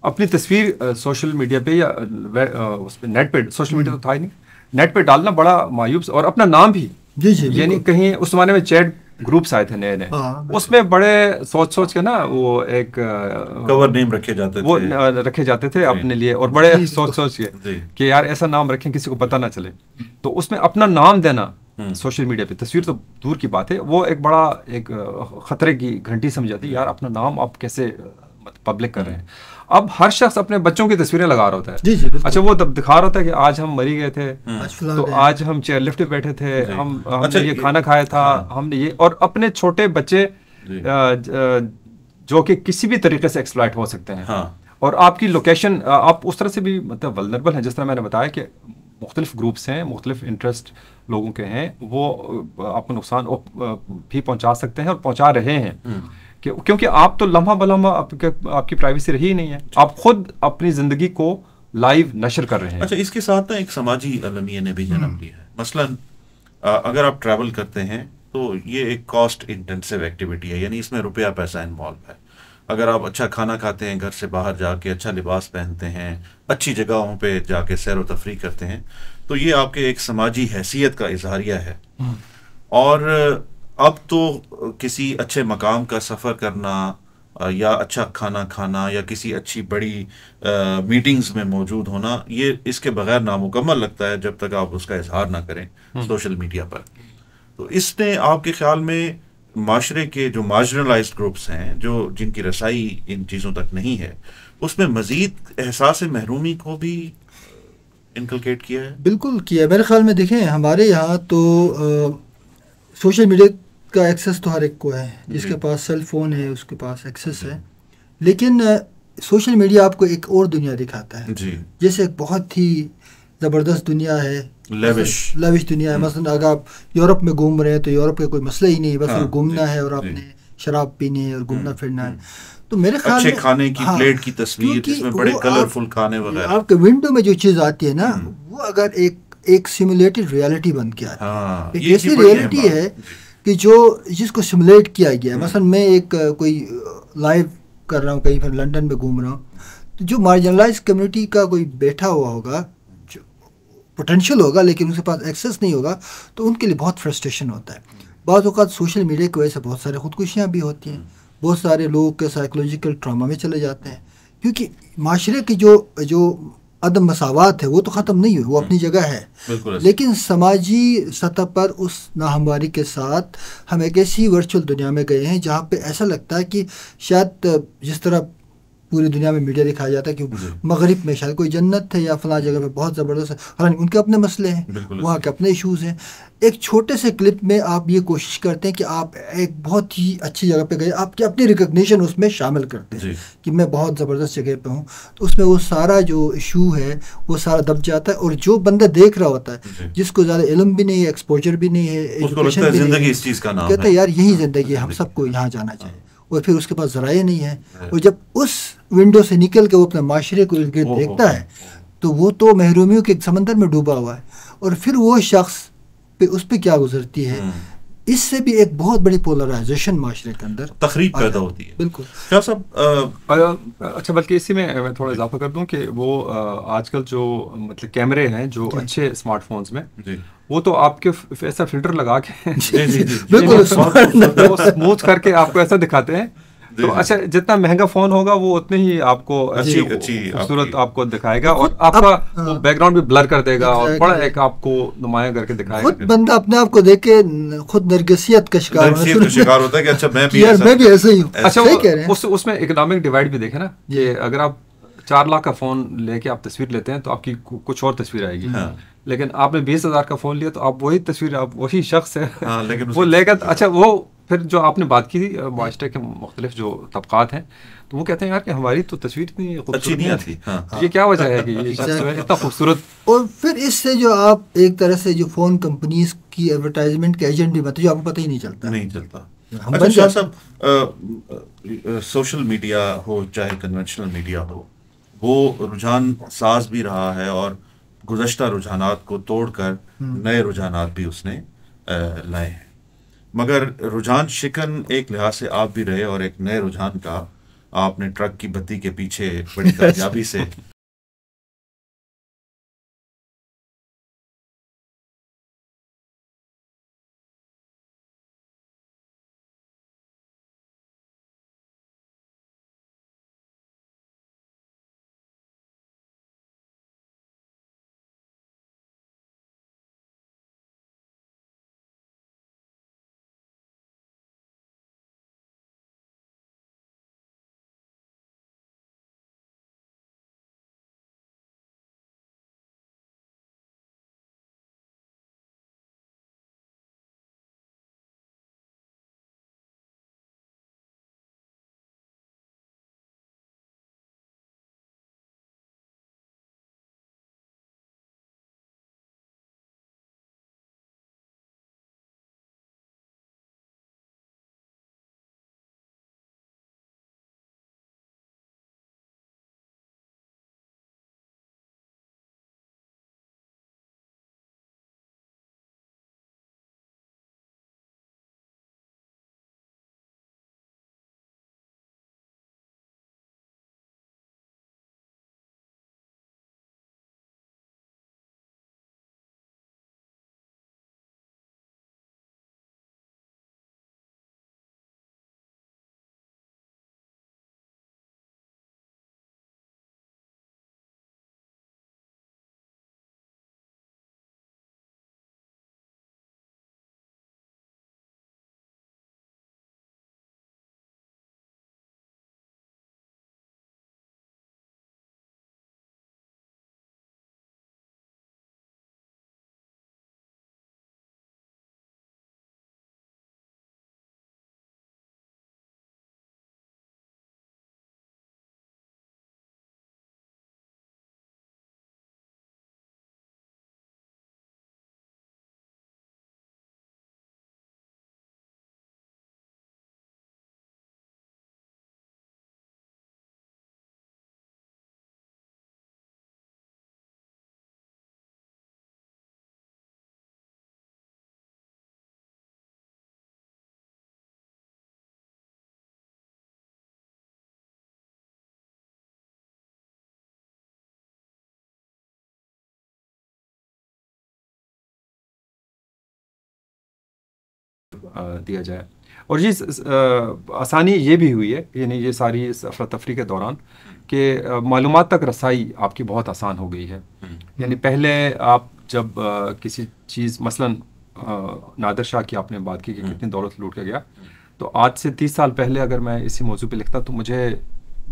अपनी तस्वीर सोशल मीडिया पे या उस पर नेट पे, सोशल मीडिया तो था ही नहीं, नेट पे डालना बड़ा मायूब, और अपना नाम भी, यानी कहीं उस जमाने में चैट ग्रुप्स आए थे नए नए, उसमें बड़े सोच सोच के ना वो एक कवर नेम रखे जाते वो थे वो रखे जाते थे अपने लिए, और बड़े सोच सोच के कि यार ऐसा नाम रखें किसी को पता ना चले, तो उसमें अपना नाम देना सोशल मीडिया पे, तस्वीर तो दूर की बात है, वो एक बड़ा एक खतरे की घंटी समझ जाती है, यार अपना नाम आप कैसे पब्लिक कर रहे हैं। अब हर शख्स अपने बच्चों की तस्वीरें लगा रहा होता है, जी जी, अच्छा वो तब दिखा रहा होता है कि आज हम मरी गए थे, तो आज हम चेयरलिफ्ट पे बैठे थे, हम हमने अच्छा, ये खाना खाया था, हाँ। हमने ये, और अपने छोटे बच्चे जो कि किसी भी तरीके से एक्सप्लॉइट हो सकते हैं, हाँ। और आपकी लोकेशन, आप उस तरह से भी मतलब वल्नरेबल हैं, जिस तरह मैंने बताया कि मुख्तलिफ ग्रुप्स हैं, मुख्तलिफ इंटरेस्ट लोगों के हैं, वो आपको नुकसान भी पहुँचा सकते हैं और पहुँचा रहे हैं, क्योंकि आप तो लम्हा बलम्हा आपकी प्राइवेसी रही नहीं है, आप खुद अपनी जिंदगी को लाइव नशर कर रहे हैं। अच्छा, इसके साथ ना एक समाजी अलमिया ने भी जन्म लिया है, मसलन अगर आप ट्रैवल करते हैं तो ये एक कॉस्ट इंटेंसिव एक्टिविटी है, यानी इसमें रुपया पैसा इन्वॉल्व है। अगर आप अच्छा खाना खाते हैं, घर से बाहर जाके अच्छा लिबास पहनते हैं, अच्छी जगहों पर जाके सैर व तफरी करते हैं, तो ये आपके एक समाजी हैसियत का इजहारिया है। और अब तो किसी अच्छे मकाम का सफ़र करना या अच्छा खाना खाना या किसी अच्छी बड़ी आ, मीटिंग्स में मौजूद होना, ये इसके बगैर नामुकम्मल लगता है जब तक आप उसका इजहार ना करें सोशल मीडिया पर। तो इसने आपके ख्याल में माशरे के जो मार्जिनलाइज्ड ग्रुप्स हैं, जो जिनकी रसाई इन चीज़ों तक नहीं है, उसमें मज़ीद एहसास महरूमी को भी इनकलकेट किया है? बिल्कुल किया है। मेरे ख्याल में देखें हमारे यहाँ तो आ, सोशल मीडिया का एक्सेस तो हर एक को है, जिसके पास सेल फोन है उसके पास एक्सेस है, लेकिन आ, सोशल मीडिया आपको एक और दुनिया दिखाता है जी। जैसे एक बहुत ही ज़बरदस्त दुनिया है, लेविश लेविश दुनिया है। मसलन अगर आप यूरोप में घूम रहे हैं तो यूरोप का कोई मसला ही नहीं, बस हाँ, घूमना है और आपने शराब पीनी है और घूमना फिरना है। तो मेरे ख्याल में खाने की हाँ, प्लेट की तस्वीर जिसमें बड़े कलरफुल खाने वगैरह आपके विंडो में जो चीज़ आती है ना, वो अगर एक एक सिमुलेटेड रियलिटी बन के आती है, एक ऐसी रियलिटी है कि जो जिसको सिमुलेट किया गया है। मसलन मैं एक कोई लाइव कर रहा हूँ कहीं पर लंदन में घूम रहा हूँ, तो जो मार्जिनलाइज कम्युनिटी का कोई बैठा हुआ होगा जो पोटेंशियल होगा लेकिन उसके पास एक्सेस नहीं होगा, तो उनके लिए बहुत फ्रस्ट्रेशन होता है। बाज़ औक़ात सोशल मीडिया की वजह से बहुत सारे ख़ुदकुशियाँ भी होती हैं, बहुत सारे लोग के साइकोलॉजिकल ट्रामा में चले जाते हैं, क्योंकि माशरे की जो जो अदम मसावात है वो तो ख़त्म नहीं हुई, वो अपनी जगह है, लेकिन समाजी सतह पर उस नाहमवारी के साथ हम एक ऐसी वर्चुअल दुनिया में गए हैं जहाँ पे ऐसा लगता है कि शायद जिस तरह पूरी दुनिया में मीडिया दिखाया जाता है कि मगरिब में शायद कोई जन्नत है या फला जगह पे बहुत ज़बरदस्त है, हालांकि उनके अपने मसले हैं, वहाँ के अपने इशूज़ हैं। एक छोटे से क्लिप में आप ये कोशिश करते हैं कि आप एक बहुत ही अच्छी जगह पे गए, आपकी अपनी रिकग्निशन उसमें शामिल करते हैं कि मैं बहुत ज़बरदस्त जगह पे हूँ, तो उसमें वो सारा जो इशू है वो सारा दब जाता है। और जो बंदा देख रहा होता है जिसको ज़्यादा इलम भी नहीं है, एक्सपोजर भी नहीं है, एजुकेशन भी नहीं है, कहते हैं यार यही ज़िंदगी है, हम सबको यहाँ जाना चाहिए, और फिर उसके पास ज़राए नहीं है। और जब उस विंडो से निकल के वो अपने माशरे को इर्द गिर्द देखता है तो वो तो महरूमियों के एक समंदर में डूबा हुआ है, और फिर वो शख्स पे उस पर क्या गुजरती है, इससे भी एक बहुत बड़ी पोलराइजेशन माशरे के अंदर तकरीब पैदा होती है। बिल्कुल क्या सब अच्छा, बल्कि इसी में मैं थोड़ा इजाफा कर दूं कि वो आजकल जो मतलब कैमरे हैं जो अच्छे स्मार्टफोन्स में, वो तो आपके ऐसा फिल्टर लगा के बिल्कुल स्मूथ करके आपको ऐसा दिखाते हैं, तो अच्छा जितना महंगा फोन होगा वो उतने ही आपको अच्छी खूबसूरत आपको दिखाएगा, और आपका वो बैकग्राउंड भी ब्लर कर देगा और बड़ा एक आपको नुमाया करके दिखाएगा। खुद बंदा अपने आप को देख के खुद नरगिसियत का शिकार होता है कि अच्छा मैं भी यार मैं भी ऐसे ही हूं। अच्छा उसमें इकोनॉमिक डिवाइड भी देखे ना, ये अगर आप चार लाख का फोन लेके आप तस्वीर लेते हैं तो आपकी कुछ और तस्वीर आएगी, लेकिन आपने बीस हजार का फोन लिया तो आप वही तस्वीर आप वही शख्स है वो लेकर। अच्छा वो फिर जो आपने बात की माशरे के मुख्तलिफ जो तबकात हैं तो वो कहते हैं यार कि हमारी तो तस्वीर इतनी खूबसूरत नहीं आती, हाँ, हाँ, ये क्या वजह है कि ये इतना खूबसूरत। और फिर इससे जो आप एक तरह से जो फ़ोन कंपनीज की एडवर्टाइजमेंट के एजेंट भी बनते हैं जो आपको पता ही नहीं चलता नहीं चलता अच्छा साहब, सोशल मीडिया हो चाहे कन्वेंशनल मीडिया हो, वो रुझान साज भी रहा है और गुज़श्ता रुझानात को तोड़कर नए रुझानात भी उसने लाए हैं, मगर रुझान शिकन एक लिहाज से आप भी रहे और एक नए रुझान का आपने ट्रक की बत्ती के पीछे बड़ी कामयाबी से दिया जाए। और जी आसानी ये भी हुई है, यानी ये सारी इस अफरा तफरी के दौरान कि मालूमात तक रसाई आपकी बहुत आसान हो गई है। यानी पहले आप जब आ, किसी चीज़ मसलन नादर शाह की आपने बात की कि कितनी दौलत लूट के गया, तो आज से तीस साल पहले अगर मैं इसी मौजू पे लिखता तो मुझे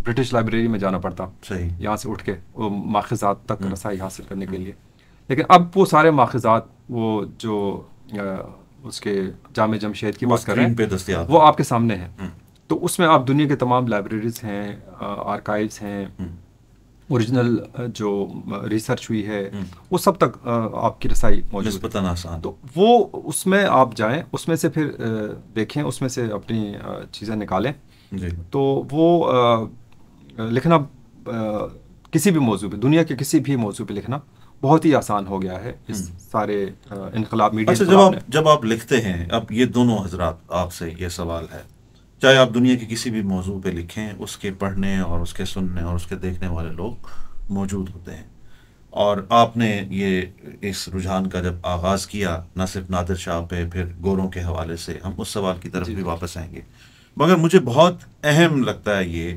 ब्रिटिश लाइब्रेरी में जाना पड़ता सही यहाँ से उठ के माखज़ात तक रसाई हासिल करने के लिए। लेकिन अब वो सारे माखज़ात वो जो आ, उसके जामे जमशेद की बात कर रहे हैं वो आपके सामने है। तो उसमें आप दुनिया के तमाम लाइब्रेरीज हैं, आर्काइव्स हैं, ओरिजिनल जो रिसर्च हुई है वो सब तक आपकी रसाई मौजूद है। तो वो उसमें आप जाएं, उसमें से फिर देखें, उसमें से अपनी चीज़ें निकालें। तो वो लिखना किसी भी मौजू पे, दुनिया के किसी भी मौजू पे लिखना बहुत ही आसान हो गया है इस सारे इनकलाब मीडिया। अच्छा, जब आप जब आप लिखते हैं, अब ये दोनों हजरात आपसे ये सवाल है, चाहे आप दुनिया के किसी भी मौजू पे लिखें, उसके पढ़ने और उसके सुनने और उसके देखने वाले लोग मौजूद होते हैं। और आपने ये इस रुझान का जब आगाज़ किया, न सिर्फ नादिर शाह पे, फिर गोरों के हवाले से, हम उस सवाल की तरफ भी वापस आएंगे, मगर मुझे बहुत अहम लगता है ये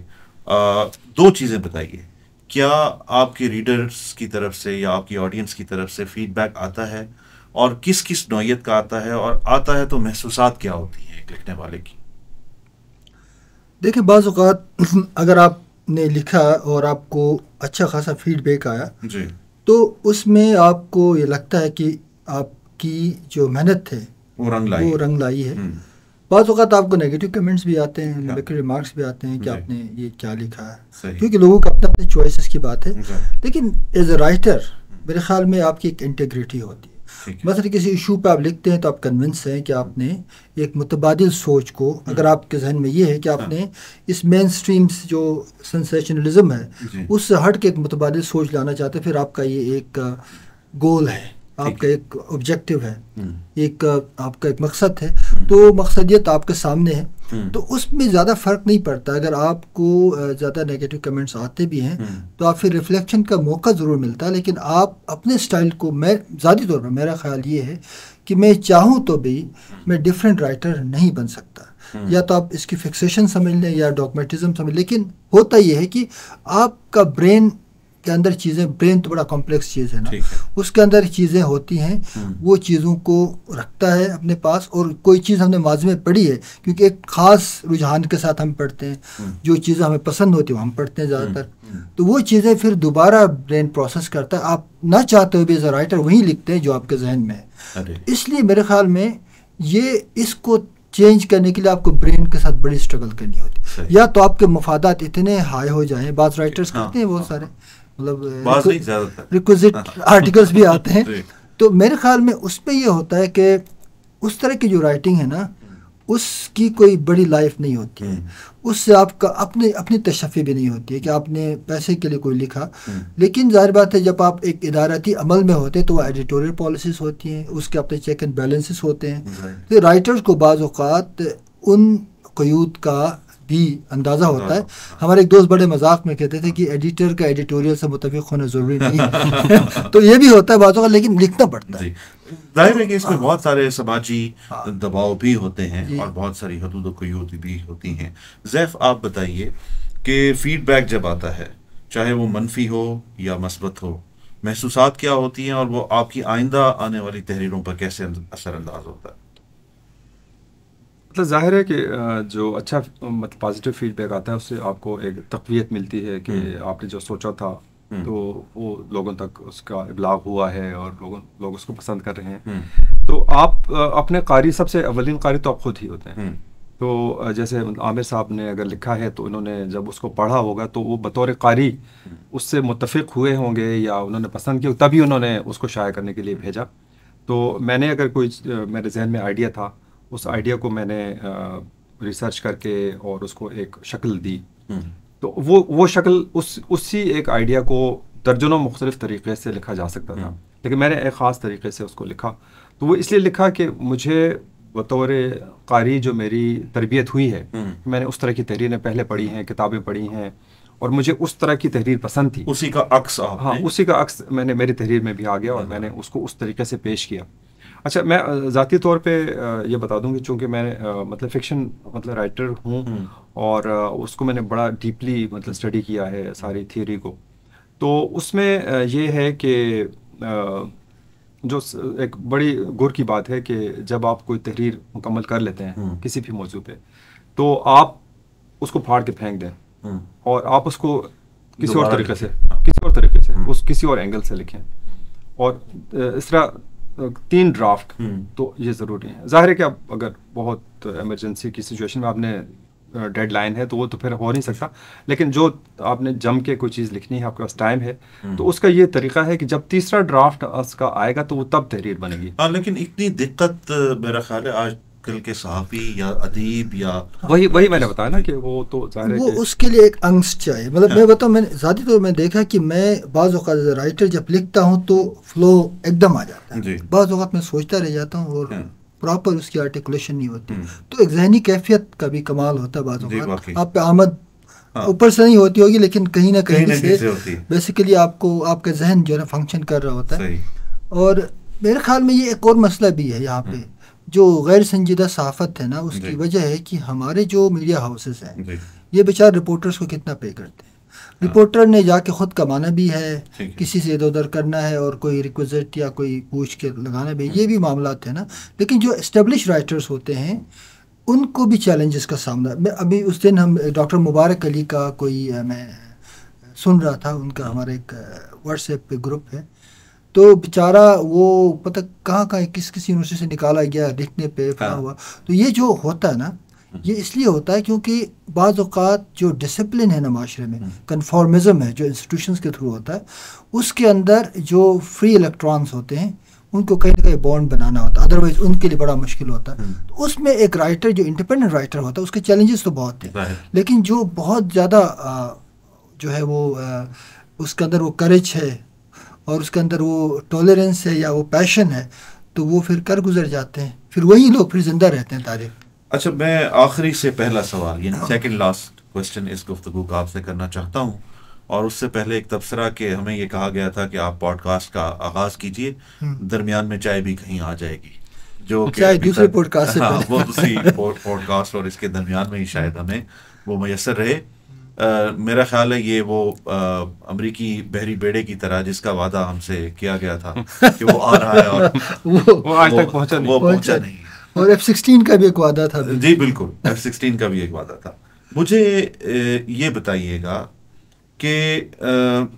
आ, दो चीज़ें बताइए। क्या आपके रीडर्स की तरफ से या आपकी ऑडियंस की तरफ से फीडबैक आता है, और किस किस नौयत का आता है, और आता है तो महसूसात क्या होती हैं एक लिखने वाले की? देखिए, बाज़ औक़ात अगर आपने लिखा और आपको अच्छा खासा फीडबैक आया जी, तो उसमें आपको ये लगता है कि आपकी जो मेहनत है वो रंग लाई वो रंग लाई है। बाज़ औक़ात आपको नेगेटिव कमेंट्स भी आते हैं, नेगेटिव रिमार्क्स भी आते हैं कि आपने ये क्या लिखा है, क्योंकि लोगों का अपने अपने चॉइसेस की बात है। लेकिन एज अ राइटर मेरे ख्याल में आपकी एक इंटीग्रिटी होती है। मसलन किसी इशू पे आप लिखते हैं तो आप कन्विंस हैं कि आपने एक मुतबादिल सोच को, अगर आपके जहन में ये है कि आपने इस मेन स्ट्रीम जो सेंसेशनलिज्म है उससे हट के एक मुतबादिल सोच लाना चाहते हैं, फिर आपका ये एक गोल है, आपका एक ऑब्जेक्टिव है, एक आपका एक मकसद है, तो मकसदियत आपके सामने है। तो उसमें ज़्यादा फ़र्क नहीं पड़ता। अगर आपको ज़्यादा नेगेटिव कमेंट्स आते भी हैं तो आप फिर रिफ्लेक्शन का मौका ज़रूर मिलता है, लेकिन आप अपने स्टाइल को, मैं ज़ाती तौर पर मेरा ख्याल ये है कि मैं चाहूँ तो भी मैं डिफरेंट राइटर नहीं बन सकता। या तो आप इसकी फिक्सेशन समझ लें या डॉगमेटिज़म समझ लें, लेकिन होता यह है कि आपका ब्रेन के अंदर चीज़ें, ब्रेन तो बड़ा कॉम्प्लेक्स चीज़ है ना, उसके अंदर चीज़ें होती हैं, वो चीज़ों को रखता है अपने पास। और कोई चीज़ हमने माज़ी में पढ़ी है, क्योंकि एक ख़ास रुझान के साथ हम पढ़ते हैं, जो चीज़ें हमें पसंद होती हैं हम पढ़ते हैं ज़्यादातर, तो वो चीज़ें फिर दोबारा ब्रेन प्रोसेस करता है। आप ना चाहते हुए भी एज अ राइटर वहीं लिखते हैं जो आपके जहन में है। इसलिए मेरे ख्याल में ये इसको चेंज करने के लिए आपको ब्रेन के साथ बड़ी स्ट्रगल करनी होती है। या तो आपके मफादात इतने हाई हो जाएँ, बाज़ राइटर्स करते हैं बहुत सारे, मतलब रिक्विजिट आर्टिकल्स भी आते हैं, तो मेरे ख्याल में उसमें यह होता है कि उस तरह की जो राइटिंग है ना, उसकी कोई बड़ी लाइफ नहीं होती है। उससे आपका अपने अपनी तशफ़ी भी नहीं होती है कि आपने पैसे के लिए कोई लिखा। लेकिन ज़ाहिर बात है, जब आप एक इदारती अमल में होते हैं तो वह एडिटोरियल पॉलिसीज़ होती हैं, उसके अपने चेक एंड बैलेंसेस होते हैं। तो राइटर्स को बाज़ औक़ात उन क़यूद का भी अंदाज़ा होता है। हमारे एक दोस्त बड़े मजाक में कहते थे कि एडिटर का एडिटोरियल से मुताबिक होना ज़रूरी नहीं तो ये भी होता है बातों का, लेकिन लिखना पड़ता है। जाहिर है कि इसमें बहुत सारे समाजी दबाव भी होते हैं और बहुत सारी हदूद व क़यूद भी होती हैं। ज़ैफ़, आप बताइए कि फ़ीडबैक जब आता है, चाहे वो मनफी हो या मस्बत हो, महसूसात क्या होती हैं और वो आपकी आइंदा आने वाली तहरीरों पर कैसे असरअंदाज होता है? मतलब ज़ाहिर है कि जो अच्छा मतलब पॉजिटिव फीडबैक आता है उससे आपको एक तक़वियत मिलती है कि आपने जो सोचा था तो वो लोगों तक उसका इब्लाग हुआ है और लोगों लोग उसको पसंद कर रहे हैं। तो आप अपने कारी, सबसे अवलिन कारी तो आप खुद ही होते हैं। तो जैसे आमिर साहब ने अगर लिखा है तो उन्होंने जब उसको पढ़ा होगा तो वो बतौर कारी उससे मुत्तफ़िक़ हुए होंगे या उन्होंने पसंद किया, तभी उन्होंने उसको शाया करने के लिए भेजा। तो मैंने अगर कोई मेरे जहन में आइडिया था, उस आइडिया को मैंने आ, रिसर्च करके और उसको एक शक्ल दी। तो वो वो शक्ल उस उसी एक आइडिया को दर्जनों मुख्तलिफ तरीक़े से लिखा जा सकता था, लेकिन मैंने एक ख़ास तरीक़े से उसको लिखा। तो वो इसलिए लिखा कि मुझे बतौर कारी जो मेरी तरबियत हुई है, मैंने उस तरह की तहरीरें पहले पढ़ी हैं, किताबें पढ़ी हैं और मुझे उस तरह की तहरीर पसंद थी। उसी का अक्स, हाँ, उसी का अक्स मैंने मेरी तहरीर में भी आ गया और मैंने उसको उस तरीके से पेश किया। अच्छा, मैं ज़ाती तौर पे ये बता दूँ कि चूँकि मैं मतलब फिक्शन मतलब राइटर हूँ और उसको मैंने बड़ा डीपली मतलब स्टडी किया है सारी थियोरी को, तो उसमें ये है कि जो एक बड़ी गौर की बात है कि जब आप कोई तहरीर मुकम्मल कर लेते हैं किसी भी मौजू पे, तो आप उसको फाड़ के फेंक दें और आप उसको किसी और तरीके से किसी और तरीके से उस किसी और एंगल से लिखें, और इस तरह तीन ड्राफ्ट तो ये ज़रूरी है। जाहिर है कि आप अगर बहुत इमरजेंसी की सिचुएशन में आपने डेडलाइन है तो वो तो फिर हो नहीं सकता, लेकिन जो आपने जम के कोई चीज़ लिखनी है, आपके पास टाइम है, तो उसका ये तरीका है कि जब तीसरा ड्राफ्ट उसका आएगा तो वो तब तहरीर बनेगी। हाँ, लेकिन इतनी दिक्कत मेरा ख्याल है आज कल के सहाफ़ी या अदीब या वही वही मैंने बताया ना कि वो तो वो उसके लिए एक अंश चाहिए। मतलब मैं बताऊँ, मैंने ज़्यादा तो मैं देखा कि मैं बाज़ औक़ात राइटर जब लिखता हूँ तो फ्लो एकदम आ जाता है, बाज़ औक़ात मैं सोचता रह जाता हूँ और प्रॉपर उसकी आर्टिकुलेशन नहीं होती, तो एक जहनी कैफियत का भी कमाल होता है बाज़ औक़ात। आप पे आमद ऊपर से नहीं होती होगी लेकिन कहीं ना कहीं से बेसिकली आपको आपका जहन जो है फंक्शन कर रहा होता है। और मेरे ख्याल में ये एक और मसला भी है यहाँ पे, जो गैर संजीदा सहाफ़त है ना, उसकी वजह है कि हमारे जो मीडिया हाउसेस हैं ये बेचारे रिपोर्टर्स को कितना पे करते हैं। रिपोर्टर ने जाके ख़ुद कमाना भी है, किसी से इधर उधर करना है और कोई रिक्वेस्ट या कोई पूछ के लगाना भी, ये भी मामला है ना। लेकिन जो इस्टेब्लिश राइटर्स होते हैं उनको भी चैलेंजेस का सामना। मैं अभी उस दिन हम डॉक्टर मुबारक अली का कोई मैं सुन रहा था, उनका हमारा एक व्हाट्सएप पे ग्रुप है, तो बेचारा वो पता कहाँ कहाँ किस किस यूनिवर्सिटी से निकाला गया लिखने पे फला हुआ। तो ये जो होता है ना, ये इसलिए होता है क्योंकि बाज़ औक़ात जो डिसिप्लिन है ना माशरे में, कन्फॉर्मिज़म है जो इंस्टीट्यूशंस के थ्रू होता है, उसके अंदर जो फ्री इलेक्ट्रॉन्स होते हैं उनको कहीं ना कहीं बॉन्ड बनाना होता है, अदरवाइज उनके लिए बड़ा मुश्किल होता है। तो उसमें एक राइटर जो इंडिपेंडेंट राइटर होता है उसके चैलेंजेस तो बहुत हैं, लेकिन जो बहुत ज़्यादा जो है वो उसके अंदर वो करेज है और उसके अंदर वो टॉलरेंस है या वो पैशन है, तो वो फिर कर गुजर जाते हैं, फिर वही लोग फिर जिंदा रहते हैं तारीख। अच्छा, मैं आखिरी से पहला सवाल यानी सेकंड लास्ट क्वेश्चन इस गुफ्तगू का आपसे करना चाहता हूँ, और उससे पहले एक तबसरा कि हमें ये कहा गया था कि आप पॉडकास्ट का आगाज़ कीजिए, दरमियान में चाय भी कहीं आ जाएगी, जो कि दूसरे पॉडकास्ट से हाँ, वो दूसरी पॉडकास्ट और इसके दरमियान में ही शायद हमें वो मैसर रहे। Uh, मेरा ख्याल है ये वो uh, अमरीकी बहरी बेड़े की तरह जिसका वादा हमसे किया गया था कि वो आ रहा है और वो, वो आज तक पहुंचा नहीं, वो पहुंचा नहीं। और एफ सिक्सटीन का भी एक वादा था। जी बिल्कुल, एफ सिक्सटीन का भी एक वादा था। मुझे ये बताइएगा कि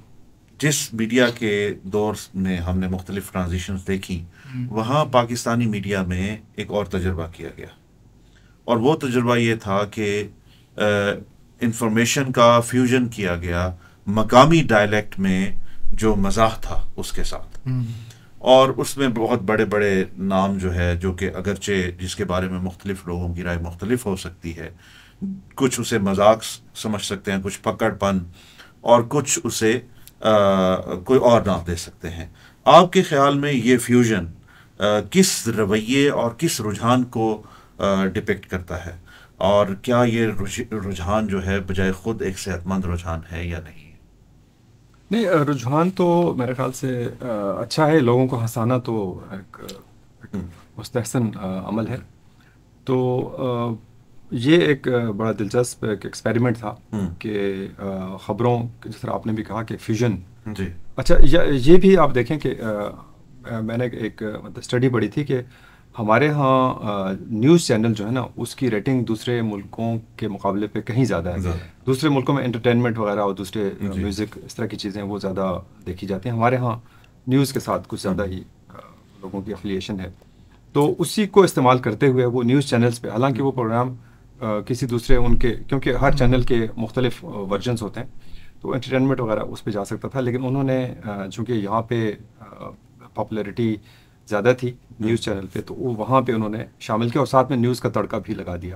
जिस मीडिया के दौर में हमने मुख्तलिफ ट्रांजिशंस देखी, वहाँ पाकिस्तानी मीडिया में एक और तजुर्बा किया गया, और वो तजुर्बा ये था कि इंफॉर्मेशन का फ्यूजन किया गया मकामी डायलेक्ट में जो मज़ाह था उसके साथ, और उसमें बहुत बड़े बड़े नाम जो है जो कि अगरचे जिसके बारे में मुख्तलिफ लोगों की राय मुख्तलिफ हो सकती है, कुछ उसे मजाक समझ सकते हैं, कुछ पकड़पन, और कुछ उसे आ, कोई और नाम दे सकते हैं। आपके ख्याल में ये फ्यूजन आ, किस रवैये और किस रुझान को डिपिक्ट करता है, और क्या ये रुझान जो है बजाय ख़ुद एक सेहतमंद रुझान है या नहीं? नहीं, रुझान तो मेरे ख्याल से अच्छा है, लोगों को हंसाना तो एक मुस्तहसन अमल है, तो ये एक बड़ा दिलचस्प एक एक्सपेरिमेंट था कि ख़बरों जिस तरह आपने भी कहा कि फ्यूजन। जी अच्छा, ये भी आप देखें कि मैंने एक मतलब स्टडी पढ़ी थी कि हमारे यहाँ न्यूज़ चैनल जो है ना, उसकी रेटिंग दूसरे मुल्कों के मुकाबले पे कहीं ज़्यादा है। दूसरे मुल्कों में एंटरटेनमेंट वगैरह और दूसरे म्यूज़िक इस तरह की चीज़ें वो ज़्यादा देखी जाती हैं, हमारे यहाँ न्यूज़ के साथ कुछ ज़्यादा ही लोगों की अफिलिएशन है, तो उसी को इस्तेमाल करते हुए वो न्यूज़ चैनल्स पर, हालांकि वो प्रोग्राम किसी दूसरे उनके, क्योंकि हर चैनल के मुख्तलिफ वर्जनस होते हैं, तो एंटरटेनमेंट वगैरह उस पर जा सकता था, लेकिन उन्होंने चूँकि यहाँ पर पॉपुलरिटी ज़्यादा थी न्यूज़ चैनल पे, तो वो वहाँ पे उन्होंने शामिल किया और साथ में न्यूज़ का तड़का भी लगा दिया,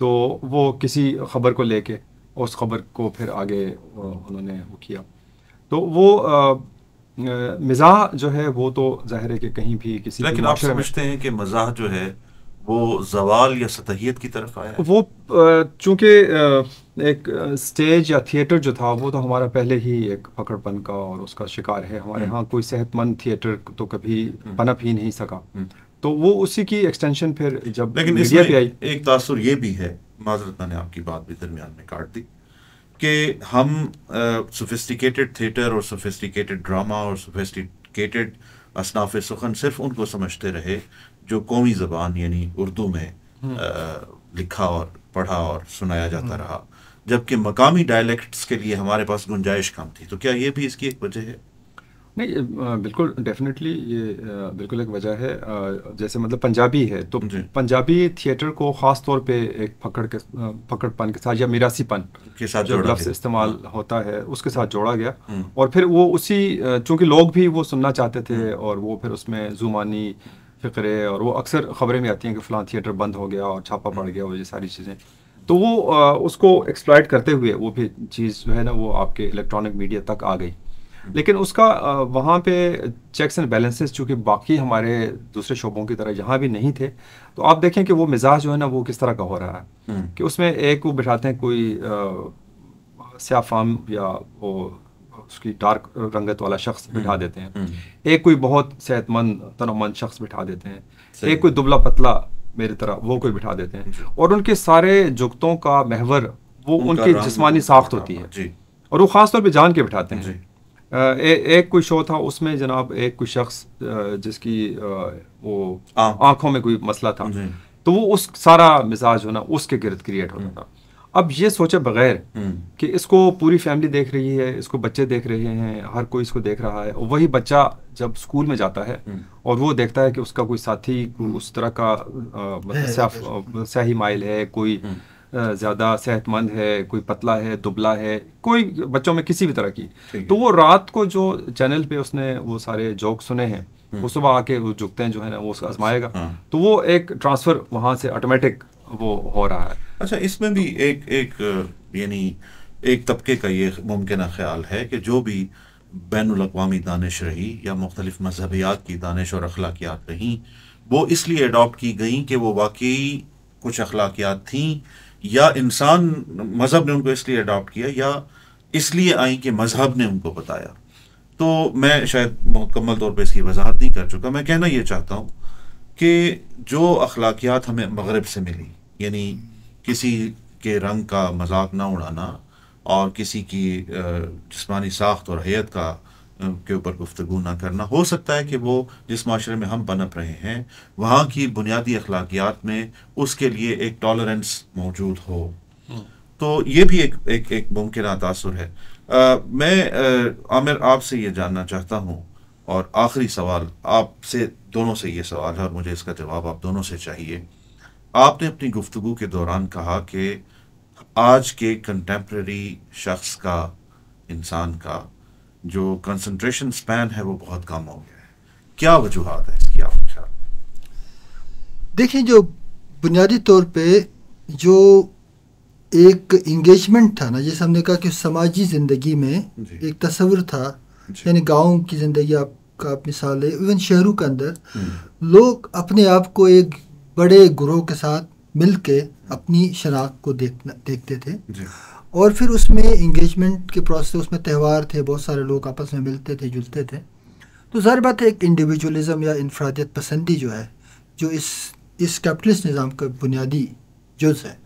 तो वो किसी ख़बर को लेके और उस ख़बर को फिर आगे उन्होंने वो किया, तो वो मिज़ाह जो है वो तो ज़ाहिर है कि कहीं भी किसी, लेकिन आप समझते हैं कि मज़ाह जो है वो जवाल या सतहियत की तरफ आया? वो चूँकि एक स्टेज या थिएटर जो था वो तो हमारा पहले ही एक पकड़पन का और उसका शिकार है। हमारे यहाँ कोई सेहतमंद थिएटर तो कभी पनप ही नहीं सका, तो वो उसी की एक्सटेंशन फिर जब लेकिन इसमें एक तासुर ये भी है, माजरत मैंने आपकी बात भी दरमियान में काट दी, कि हम सोफिस्टिकेटेड थिएटर और सोफिस्टिकेटेड ड्रामा और सोफिस्टिकेटेड असनाफ सुखन सिर्फ उनको समझते रहे जो कौमी ज़बान यानी उर्दू में आ, लिखा और पढ़ा और सुनाया जाता रहा, जबकि मकामी डायलेक्ट्स के लिए हमारे पास गुंजाइश कम थी। तो क्या ये भी इसकी एक वजह है? नहीं, बिल्कुल डेफिनेटली ये बिल्कुल एक वजह है। जैसे मतलब पंजाबी है तो पंजाबी थिएटर को ख़ास तौर पे एक पकड़ के पकड़पन के साथ या मिरासीपन के साथ जो लफ्ज़ इस्तेमाल होता है उसके साथ जोड़ा गया, और फिर वो उसी, चूँकि लोग भी वो सुनना चाहते थे और वो फिर उसमें जुमानी फ़िक्रे और वो अक्सर ख़बरें में आती हैं कि फ़लाँ थिएटर बंद हो गया और छापा पड़ गया और ये सारी चीज़ें, तो वो उसको एक्सप्लॉइट करते हुए वो भी चीज़ जो है ना वो आपके इलेक्ट्रॉनिक मीडिया तक आ गई। लेकिन उसका वहाँ पे चेक्स एंड बैलेंसेस चूँकि बाकी हमारे दूसरे शोबों की तरह यहाँ भी नहीं थे, तो आप देखें कि वो मिजाज जो है ना वो किस तरह का हो रहा है कि उसमें एक वो बिठाते हैं कोई स्याफाम या वो उसकी डार्क रंगत वाला शख्स बिठा देते हैं, एक कोई बहुत सेहतमंद तनोमंद शख्स बिठा देते हैं, एक कोई दुबला पतला मेरी तरह वो कोई बिठा देते हैं, और उनके सारे जुगतों का महवर वो उनकी जिस्मानी साख्त होती है और वो ख़ास तौर पर जान के बिठाते हैं। ए, एक कोई शो था उसमें जनाब एक कोई शख्स जिसकी वो आंखों में कोई मसला था, तो वो उस सारा मिजाज होना उसके गिरद क्रिएट होता था। अब ये सोचे बगैर कि इसको पूरी फैमिली देख रही है, इसको बच्चे देख रहे हैं, हर कोई इसको देख रहा है, और वही बच्चा जब स्कूल में जाता है और वो देखता है कि उसका कोई साथी उस तरह का स्याही माइल है, कोई ज़्यादा सेहतमंद है, कोई पतला है, दुबला है, कोई बच्चों में किसी भी तरह की, तो वो रात को जो चैनल पे उसने वो सारे जोक सुने हैं वो सुबह आके वो जुगते हैं जो है ना वो उसका आजमाएगा, तो वो एक ट्रांसफ़र वहाँ से ऑटोमेटिक वो हो रहा है। अच्छा, इसमें भी एक एक यानी एक तबके का ये मुमकिन ख्याल है कि जो भी बैनुल-अक़वामी दानिश रही या मुख्तलिफ़ मजहबियात की दानिश और अखलाकियात रहीं वो इसलिए अडॉप्ट की गई कि वो वाकई कुछ अखलाकियात थीं, या इंसान मज़हब ने उनको इसलिए अडॉप्ट किया या इसलिए आई कि मज़हब ने उनको बताया। तो मैं शायद मुकम्मल तौर पे इसकी वजाहत नहीं कर चुका। मैं कहना ये चाहता हूँ कि जो अखलाकियात हमें मगरब से मिली, यानी किसी के रंग का मजाक ना उड़ाना और किसी की जिस्मानी साख्त और हैयत का के ऊपर गुफ्तगू ना करना, हो सकता है कि वो जिस माशरे में हम पनप रहे हैं वहाँ की बुनियादी अखलाकियात में उसके लिए एक टॉलरेंस मौजूद हो, तो ये भी एक एक एक मुमकिन तासुर है। आ, मैं आ, आमिर आपसे ये जानना चाहता हूँ, और आखिरी सवाल आपसे, दोनों से ये सवाल है और मुझे इसका जवाब आप दोनों से चाहिए। आपने अपनी गुफ्तगू के दौरान कहा कि आज के कंटेम्प्रेरी शख्स का, इंसान का जो कंसंट्रेशन स्पैन है वो बहुत कम हो गया है, क्या वजूहात है इसकी आपके ख्याल? देखिए, जो बुनियादी तौर पे जो एक इंगेजमेंट था ना, जैसे हमने कहा कि समाजी ज़िंदगी में एक तस्वीर था, यानी गाँव की ज़िंदगी आपका आप मिसाल है, इवन शहरों के अंदर लोग अपने आप को एक बड़े ग्रोह के साथ मिलके अपनी शनाख्त को देखना देखते थे, और फिर उसमें इंगेजमेंट के प्रोसेस, उसमें त्यौहार थे, बहुत सारे लोग आपस में मिलते थे जुलते थे, तो ज़ाहिर बात है एक इंडिविजुअलिज़म या इनफरादियत पसंदी जो है, जो इस इस कैपिटलिस्ट निज़ाम का बुनियादी जुज़ है।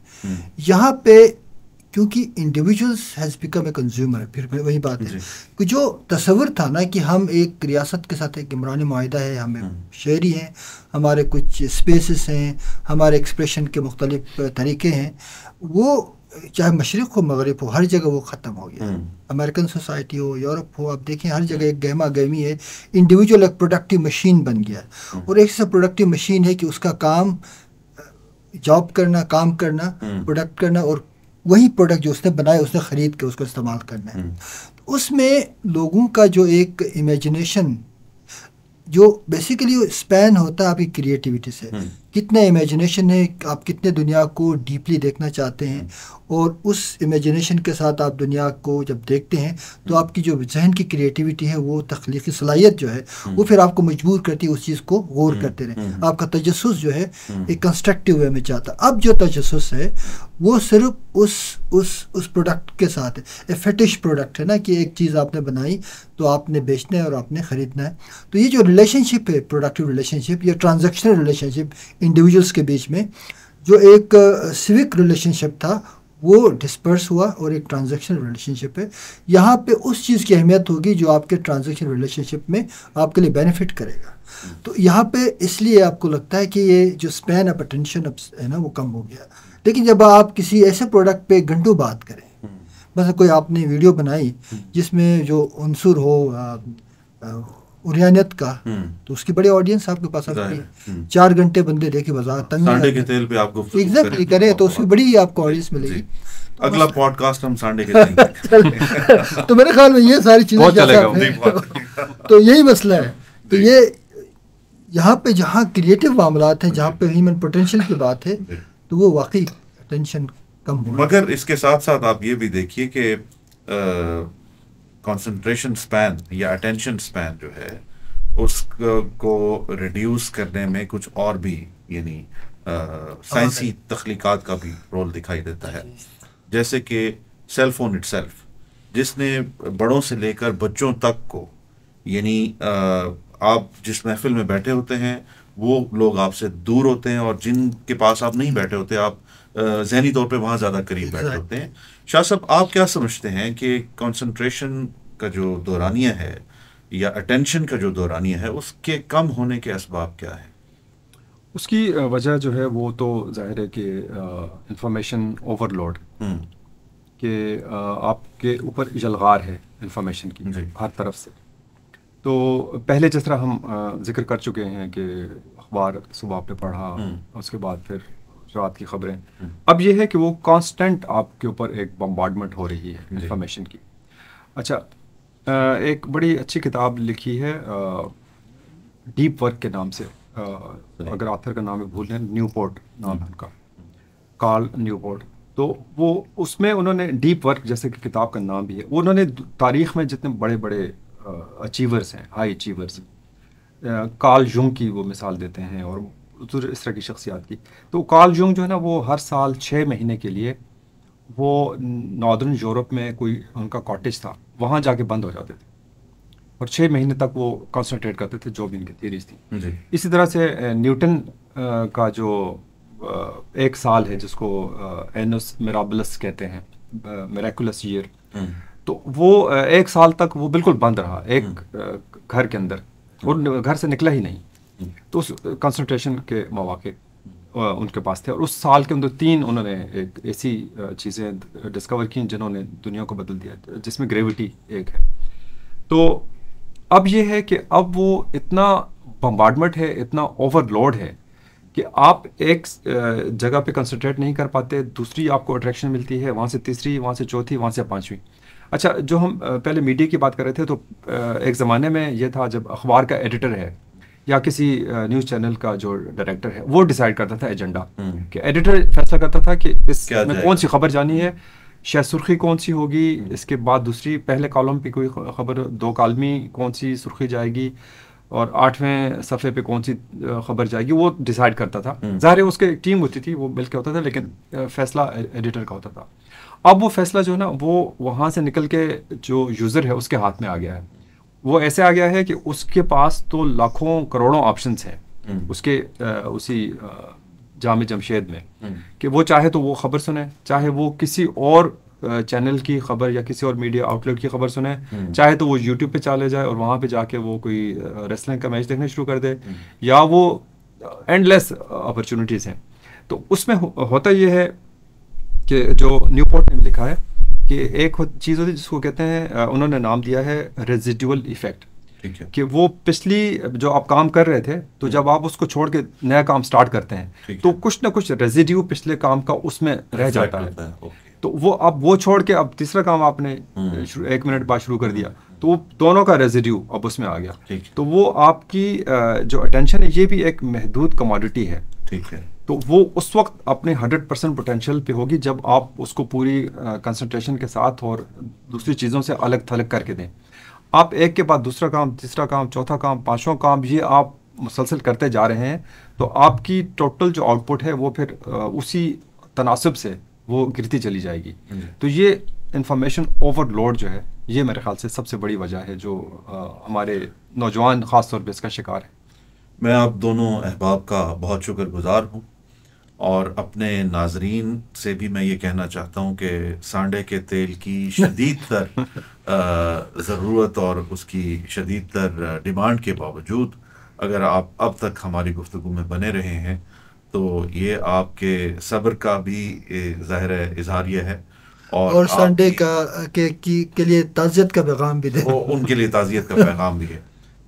यहाँ पे क्योंकि individuals has become a consumer, फिर वही बात है कि जो तस्वर था ना कि हम एक रियासत के साथ एक इमरानी माहिदा है, हम एक शहरी हैं, हमारे कुछ स्पेसेस हैं, हमारे एक्सप्रेशन के मुख्तलिफ तरीके हैं, वो चाहे मशरक़ हो मगरब हो हर जगह वो ख़त्म हो गया। अमेरिकन सोसाइटी हो, यूरोप हो, आप देखें हर जगह एक गहमा गहमी है, इंडिविजुअल एक प्रोडक्टिव मशीन बन गया है, और एक ऐसा प्रोडक्टिव मशीन है कि उसका काम जॉब करना, काम करना, प्रोडक्ट करना, और वही प्रोडक्ट जो उसने बनाया उसने ख़रीद के उसको इस्तेमाल करना है। तो उसमें लोगों का जो एक इमेजिनेशन जो बेसिकली स्पैन होता है आपकी क्रिएटिविटी से, कितने इमेजिनेशन है, आप कितने दुनिया को डीपली देखना चाहते हैं, और उस इमेजिनेशन के साथ आप दुनिया को जब देखते हैं तो आपकी जो जहन की क्रिएटिविटी है, वो तख्लीकी सलाहियत जो है वो फिर आपको मजबूर करती है उस चीज़ को गौर करते रहें। आपका तजस्सुस जो है एक कंस्ट्रक्टिव वे में चाहता। अब जो तजस्सुस है वो सिर्फ उस उस उस प्रोडक्ट के साथ है, ए फेटिश प्रोडक्ट है ना, कि एक चीज़ आपने बनाई तो आपने बेचना है और आपने ख़रीदना है। तो ये जो रिलेशनशिप है, प्रोडक्टिव रिलेशनशिप या ट्रांजेक्शनल रिलेशनशिप इंडिविजुअल्स के बीच में, जो एक सिविक रिलेशनशिप था वो डिस्पर्स हुआ और एक ट्रांजैक्शन रिलेशनशिप है। यहाँ पे उस चीज़ की अहमियत होगी जो आपके ट्रांजैक्शन रिलेशनशिप में आपके लिए बेनिफिट करेगा। तो यहाँ पे इसलिए आपको लगता है कि ये जो स्पैन ऑफ अटेंशन है ना वो कम हो गया। लेकिन जब आप किसी ऐसे प्रोडक्ट पे घंटों बात करें, बस कोई आपने वीडियो बनाई जिसमें जो उनसुर हो आ, आ, उरियानियत का, तो उसकी बड़ी ऑडियंस आपके पास आती, चार घंटे बंदे देखे बाजार तंग सांडे के तेल पे आपको एग्जैक्टली करें तो उसकी बड़ी आपको ऑडियंस मिलेगी। अगला पॉडकास्ट हम सांडे के तो मेरे ख्याल में ये सारी चीजें, तो यही मसला है। तो ये यहाँ पे जहाँ क्रिएटिव मामला है, जहाँ पे ह्यूमन पोटेंशियल की बात है, तो वो वाकई टेंशन कम हो। मगर इसके साथ साथ आप ये भी देखिए कि कंसंट्रेशन स्पैन या अटेंशन स्पैन जो है उसको रिड्यूस करने में कुछ और भी यानी साइंसी तख्लीकात का भी रोल दिखाई देता है। जैसे कि सेल फोन इटसेल्फ, जिसने बड़ों से लेकर बच्चों तक को, यानी आप जिस महफिल में बैठे होते हैं वो लोग आपसे दूर होते हैं, और जिनके पास आप नहीं बैठे होते आप जहनी तौर पे वहाँ ज़्यादा करीब बैठे होते हैं। शाह साहब, आप क्या समझते हैं कि कंसंट्रेशन का जो दौरानिया है या अटेंशन का जो दौरानिया है उसके कम होने के असबाब क्या है? उसकी वजह जो है वो तो जाहिर है कि इंफॉर्मेशन ओवरलोड, कि आपके ऊपर इजलगार है इंफॉर्मेशन की हर तरफ से। तो पहले जिस तरह हम जिक्र कर चुके हैं कि अखबार सुबह आपने पढ़ा, उसके बाद फिर रात की खबरें, अब यह है कि वो कांस्टेंट आपके ऊपर एक बम्बार्डमेंट हो रही है इंफॉर्मेशन की। अच्छा, एक बड़ी अच्छी किताब लिखी है डीप वर्क के नाम से, अगर ऑथर का नाम भूल रहे हैं, न्यूपोर्ट नाम है उनका, कार्ल न्यूपोर्ट। तो वो उसमें उन्होंने डीप वर्क, जैसे कि किताब का नाम भी है, उन्होंने तारीख में जितने बड़े बड़े अचीवर्स हैं, हाई अचीवर्स, कार्ल जंग की वो मिसाल देते हैं और इस तरह की शख्सियात की। तो कार्ल जंग जो है ना वो हर साल छः महीने के लिए वो नॉर्दर्न यूरोप में कोई उनका कॉटेज था, वहाँ जाके बंद हो जाते थे और छः महीने तक वो कंसंट्रेट करते थे जो भी इनकी थीरीज थी। इसी तरह से न्यूटन का जो एक साल है जिसको एनस मिराबलस कहते हैं, मिरेकुलस ईयर, तो वो एक साल तक वो बिल्कुल बंद रहा एक घर के अंदर और घर से निकला ही नहीं। तो उस कंसंट्रेशन के मौके उनके पास थे और उस साल के अंदर तीन उन्होंने एक ऐसी चीज़ें डिस्कवर की जिन्होंने दुनिया को बदल दिया, जिसमें ग्रेविटी एक है। तो अब ये है कि अब वो इतना बम्बार्डमेंट है, इतना ओवरलोड है कि आप एक जगह पे कंसंट्रेट नहीं कर पाते, दूसरी आपको अट्रैक्शन मिलती है, वहाँ से तीसरी, वहाँ से चौथी, वहाँ से पाँचवीं। अच्छा, जो हम पहले मीडिया की बात कर रहे थे, तो एक ज़माने में ये था जब अखबार का एडिटर है या किसी न्यूज़ चैनल का जो डायरेक्टर है वो डिसाइड करता था एजेंडा, कि एडिटर फैसला करता था कि इसमें कौन सी खबर जानी है, शायद सुर्खी कौन सी होगी, इसके बाद दूसरी, पहले कॉलम पे कोई खबर, दो कॉलमी कौन सी सुर्खी जाएगी और आठवें सफ़े पे कौन सी खबर जाएगी, वो डिसाइड करता था। ज़ाहिर है उसके एक टीम होती थी, वो मिलकर होता था, लेकिन फैसला एडिटर का होता था। अब वो फैसला जो है ना वो वहाँ से निकल के जो यूज़र है उसके हाथ में आ गया है। वो ऐसे आ गया है कि उसके पास तो लाखों करोड़ों ऑप्शंस हैं उसके आ, उसी जाम जमशेद में, कि वो चाहे तो वो खबर सुने, चाहे वो किसी और चैनल की खबर या किसी और मीडिया आउटलेट की खबर सुने, चाहे तो वो यूट्यूब पे चले जाए और वहाँ पे जाके वो कोई रेसलिंग का मैच देखना शुरू कर दे, या वो एंडलेस अपॉर्चुनिटीज़ हैं। तो उसमें हो, होता ये है कि जो न्यूपोर्ट ने लिखा है कि एक चीज़ होती है जिसको कहते हैं, उन्होंने नाम दिया है रेजिडुअल इफ़ेक्ट, कि वो पिछली जो आप काम कर रहे थे तो जब आप उसको छोड़ के नया काम स्टार्ट करते हैं तो कुछ ना कुछ रेजिड्यू पिछले काम का उसमें रह जाता है। तो वो अब वो छोड़ के अब तीसरा काम आपने एक मिनट बाद शुरू कर दिया, तो वो दोनों का रेजिड्यू अब उसमें आ गया। तो वो आपकी जो अटेंशन है ये भी एक महदूद कमोडिटी है, ठीक है, तो वो उस वक्त अपने हंड्रेड परसेंट पोटेंशियल पे होगी जब आप उसको पूरी कंसंट्रेशन के साथ और दूसरी चीज़ों से अलग थलग करके दें। आप एक के बाद दूसरा काम, तीसरा काम, चौथा काम, पाँचवा काम ये आप मुसलसल करते जा रहे हैं तो आपकी टोटल जो आउटपुट है वो फिर उसी तनासब से वो गिरती चली जाएगी। तो ये इंफॉर्मेशन ओवरलोड जो है ये मेरे ख्याल से सबसे बड़ी वजह है जो आ, हमारे नौजवान ख़ास तौर पर इसका शिकार है। मैं आप दोनों अहबाब का बहुत शुक्रगुजार हूँ और अपने नाजरीन से भी मैं ये कहना चाहता हूँ कि सांडे के तेल की शदीद तर ज़रूरत और उसकी शदीद तर डिमांड के बावजूद अगर आप अब तक हमारी गुफ्तगू में बने रहे हैं तो ये आपके सब्र का भी ज़ाहिर इजहारिया है और, और संडे का के, की, के लिए ताज़ियत का पैगाम भी दे, उनके लिए ताज़ियत का पैगाम भी है।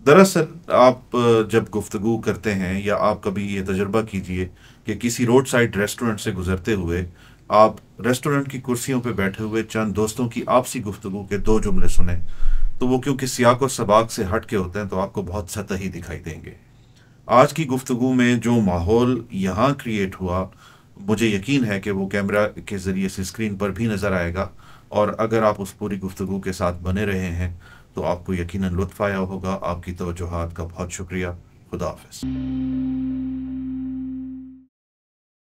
दरअसल आप जब गुफ्तगू करते हैं या आप कभी ये तजुर्बा कीजिए कि किसी रोड साइड रेस्टोरेंट से गुजरते हुए आप रेस्टोरेंट की कुर्सियों पे बैठे हुए चंद दोस्तों की आपसी गुफ्तगू के दो जुमले सुने तो वो क्योंकि सियाक और सबाक से हट के होते हैं तो आपको बहुत सतही दिखाई देंगे। आज की गुफ्तगू में जो माहौल यहाँ क्रिएट हुआ मुझे यकीन है कि वो कैमरा के ज़रिए से स्क्रीन पर भी नज़र आएगा और अगर आप उस पूरी गुफ्तगू के साथ बने रहे हैं तो आपको यकीनन लुत्फ़ आया होगा। आपकी तवज्जोहात का बहुत शुक्रिया। खुदा हाफ़िज़।